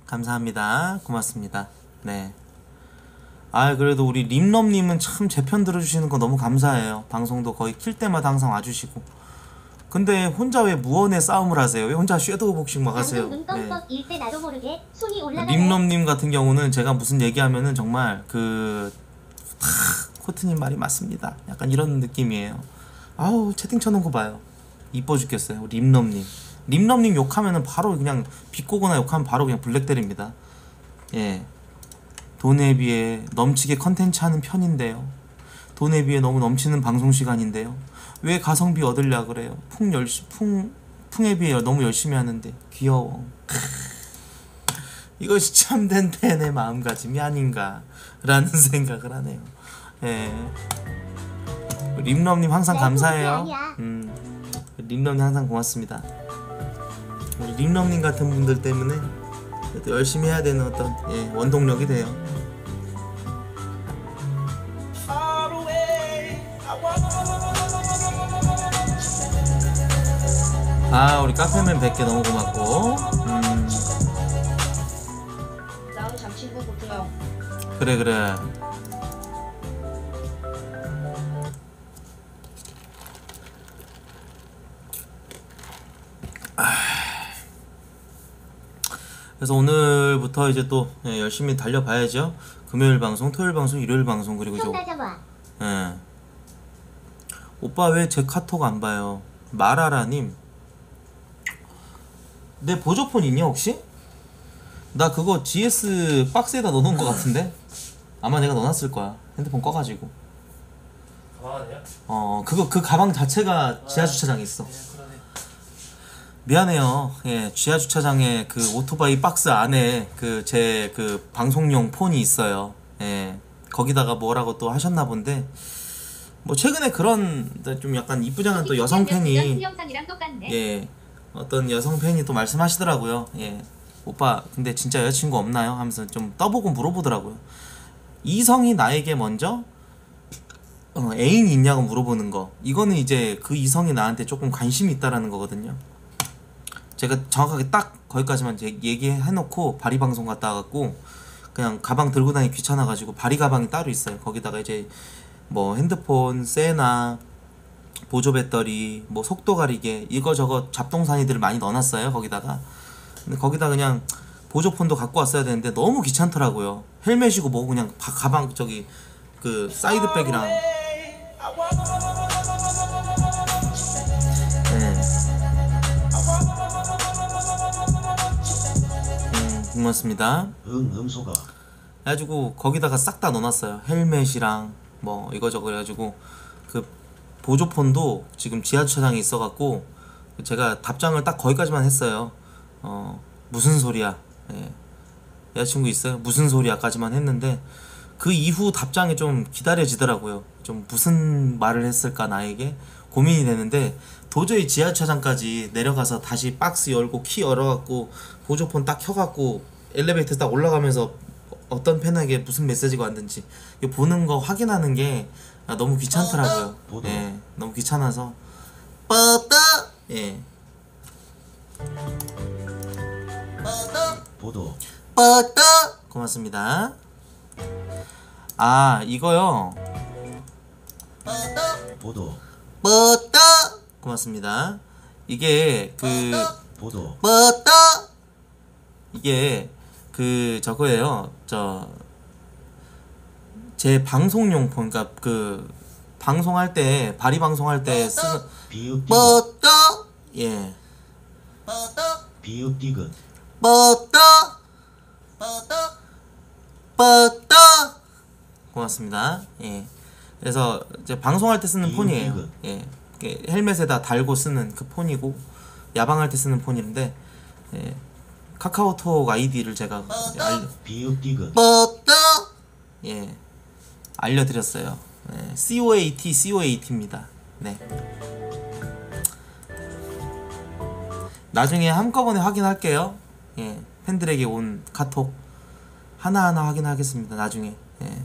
감사합니다. 고맙습니다. 네. 아, 그래도 우리 림럼님은 참 제 편 들어주시는 거 너무 감사해요. 방송도 거의 킬 때마다 항상 와주시고. 근데 혼자 왜 무언의 싸움을 하세요? 왜 혼자 섀도우 복싱 막 하세요? 네. 림럼님 같은 경우는 제가 무슨 얘기하면은 정말 그 하, 코트님 말이 맞습니다. 약간 이런 느낌이에요. 아우 채팅 쳐놓은 거 봐요. 이뻐 죽겠어요. 림럼님. 림럼님 욕하면은 바로 그냥 비꼬거나 욕하면 바로 그냥 블랙 때립니다. 예, 돈에 비해 넘치게 컨텐츠 하는 편인데요. 돈에 비해 너무 넘치는 방송 시간인데요. 왜 가성비 얻으려 그래요? 풍 열시 풍 풍에 비해 너무 열심히 하는데 귀여워. 이것이 참된 팬의 마음가짐이 아닌가라는 생각을 하네요. 예, 림럼님 항상 감사해요. 음, 림럼님 항상 고맙습니다. 우리 림럼님 같은 분들 때문에 또 열심히 해야 되는 어떤, 예, 원동력이 돼요. 아, 우리 카페맨 백 개 너무 고맙고. 음. 나온 장친구 볼게요. 그래 그래. 그래서 오늘부터 이제 또 열심히 달려봐야죠. 금요일 방송, 토요일 방송, 일요일 방송, 그리고 이제 예. 오빠 왜 제 카톡 안 봐요? 마라라님, 내 보조폰 있냐 혹시? 나 그거 지에스 박스에다 넣어놓은 거 같은데? 아마 내가 넣어놨을 거야. 핸드폰 꺼가지고. 가방 아니야? 어, 그거 그 가방 자체가 지하 주차장에 있어. 미안해요. 예, 지하 주차장에 그 오토바이 박스 안에 그 제 그 방송용 폰이 있어요. 예, 거기다가 뭐라고 또 하셨나 본데. 뭐 최근에 그런 좀 약간 이쁘장한 또 여성 팬이 예, 어떤 여성 팬이 또 말씀하시더라고요. 예, 오빠 근데 진짜 여자친구 없나요? 하면서 좀 떠보고 물어보더라고요. 이성이 나에게 먼저 어, 애인이 있냐고 물어보는 거, 이거는 이제 그 이성이 나한테 조금 관심이 있다라는 거거든요. 제가 정확하게 딱 거기까지만 얘기해놓고 바리 방송 갔다 와갖고 그냥 가방 들고 다니기 귀찮아가지고 바리 가방이 따로 있어요. 거기다가 이제 뭐 핸드폰, 세나, 보조배터리, 뭐 속도가리개 이거저거 잡동사니들을 많이 넣어놨어요. 거기다가 근데 거기다 그냥 보조폰도 갖고 왔어야 되는데 너무 귀찮더라고요. 헬멧이고 뭐고 그냥 바, 가방 저기 그 사이드백이랑 고맙습니다. 응, 음소가. 그래가지고 거기다가 싹 다 넣어놨어요. 헬멧이랑 뭐 이거저거. 그래가지고 그 보조폰도 지금 지하주차장에 있어갖고 제가 답장을 딱 거기까지만 했어요. 어 무슨 소리야. 예. 여자친구 있어요? 무슨 소리야까지만 했는데 그 이후 답장이 좀 기다려지더라고요. 좀 무슨 말을 했을까 나에게 고민이 되는데 도저히 지하주차장까지 내려가서 다시 박스 열고 키 열어갖고 보조폰 딱 켜갖고 엘리베이터 딱 올라가면서 어떤 팬에게 무슨 메시지가 왔는지 이거 보는 거 확인하는 게 너무 귀찮더라고요. 예, 네, 너무 귀찮아서 뽀뽀. 예. 뽀뽀. 뽀뽀. 고맙습니다. 아 이거요. 뽀뽀. 뽀뽀. 고맙습니다. 이게 그 뽀뽀. 이게 그 저거예요. 저 제 방송용 폰, 그러니까 그 방송할 때 발이 방송할 때 쓰는 뽀뽀. 예. 뽀뽀. 비유띠근. 뽀뽀. 뽀뽀. 뽀뽀. 고맙습니다. 예. 그래서 이제 방송할 때 쓰는 폰이에요. 예. 헬멧에다 달고 쓰는 그 폰이고 야방할 때 쓰는 폰인데 예. 카카오톡 아이디를 제가 알려 예 알려드렸어요. 예. COAT COAT입니다. 네. 나중에 한꺼번에 확인할게요. 예. 팬들에게 온 카톡 하나하나 확인하겠습니다. 나중에. 예.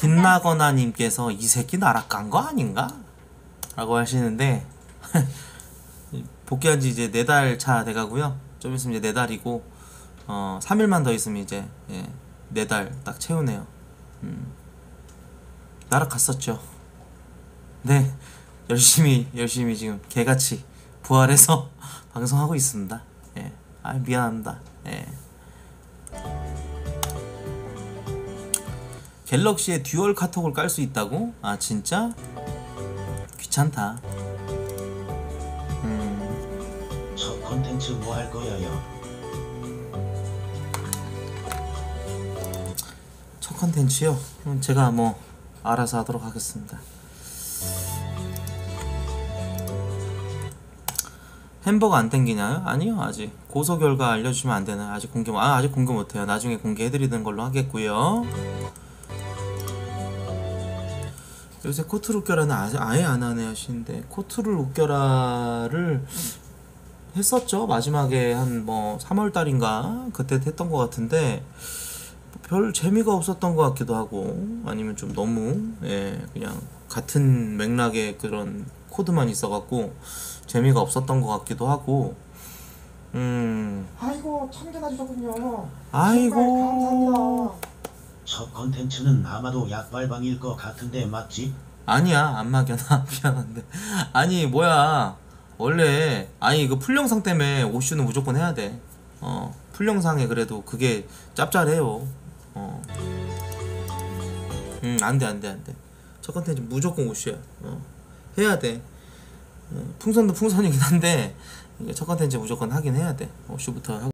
빛나거나 님께서 이 새끼 나락 간 거 아닌가? 라고 하시는데 복귀한 지 이제 네 달 차 돼가고요. 좀 있으면 이제 네 달이고 어 삼 일만 더 있으면 이제 예, 네 달 딱 채우네요. 음. 나락 갔었죠. 네, 열심히 열심히 지금 개같이 부활해서 방송하고 있습니다. 예, 아 미안합니다. 예. 갤럭시에 듀얼 카톡을 깔 수 있다고? 아 진짜? 귀찮다. 음. 저 컨텐츠 뭐 할 거야요? 저 컨텐츠요? 그럼 제가 뭐 알아서 하도록 하겠습니다. 햄버거 안 땡기나요? 아니요, 아직 고소 결과 알려주면 안 되나요? 아직 공개 아 아직 공개 못해요. 나중에 공개해드리는 걸로 하겠고요. 요새 코트를 웃겨라는 아예 안 하네 하시는데 코트를 웃겨라를 했었죠. 마지막에 한 뭐 삼월 달인가 그때 했던 것 같은데 별 재미가 없었던 것 같기도 하고 아니면 좀 너무 예 그냥 같은 맥락의 그런 코드만 있어갖고 재미가 없었던 것 같기도 하고. 음. 아이고 참견해 주셨군요. 아이고. 첫 컨텐츠는 아마도 약발방일 것 같은데 맞지? 아니야 안 막연아. 미안한데 아니 뭐야 원래 아니 이거 풀영상 때문에 오슈는 무조건 해야 돼. 어 풀영상에 그래도 그게 짭짤해요. 어 음 안돼 안돼 안돼 첫 컨텐츠 무조건 오슈야. 어 해야 돼. 어, 풍선도 풍선이긴 한데 첫 컨텐츠 무조건 하긴 해야 돼. 오슈부터 하고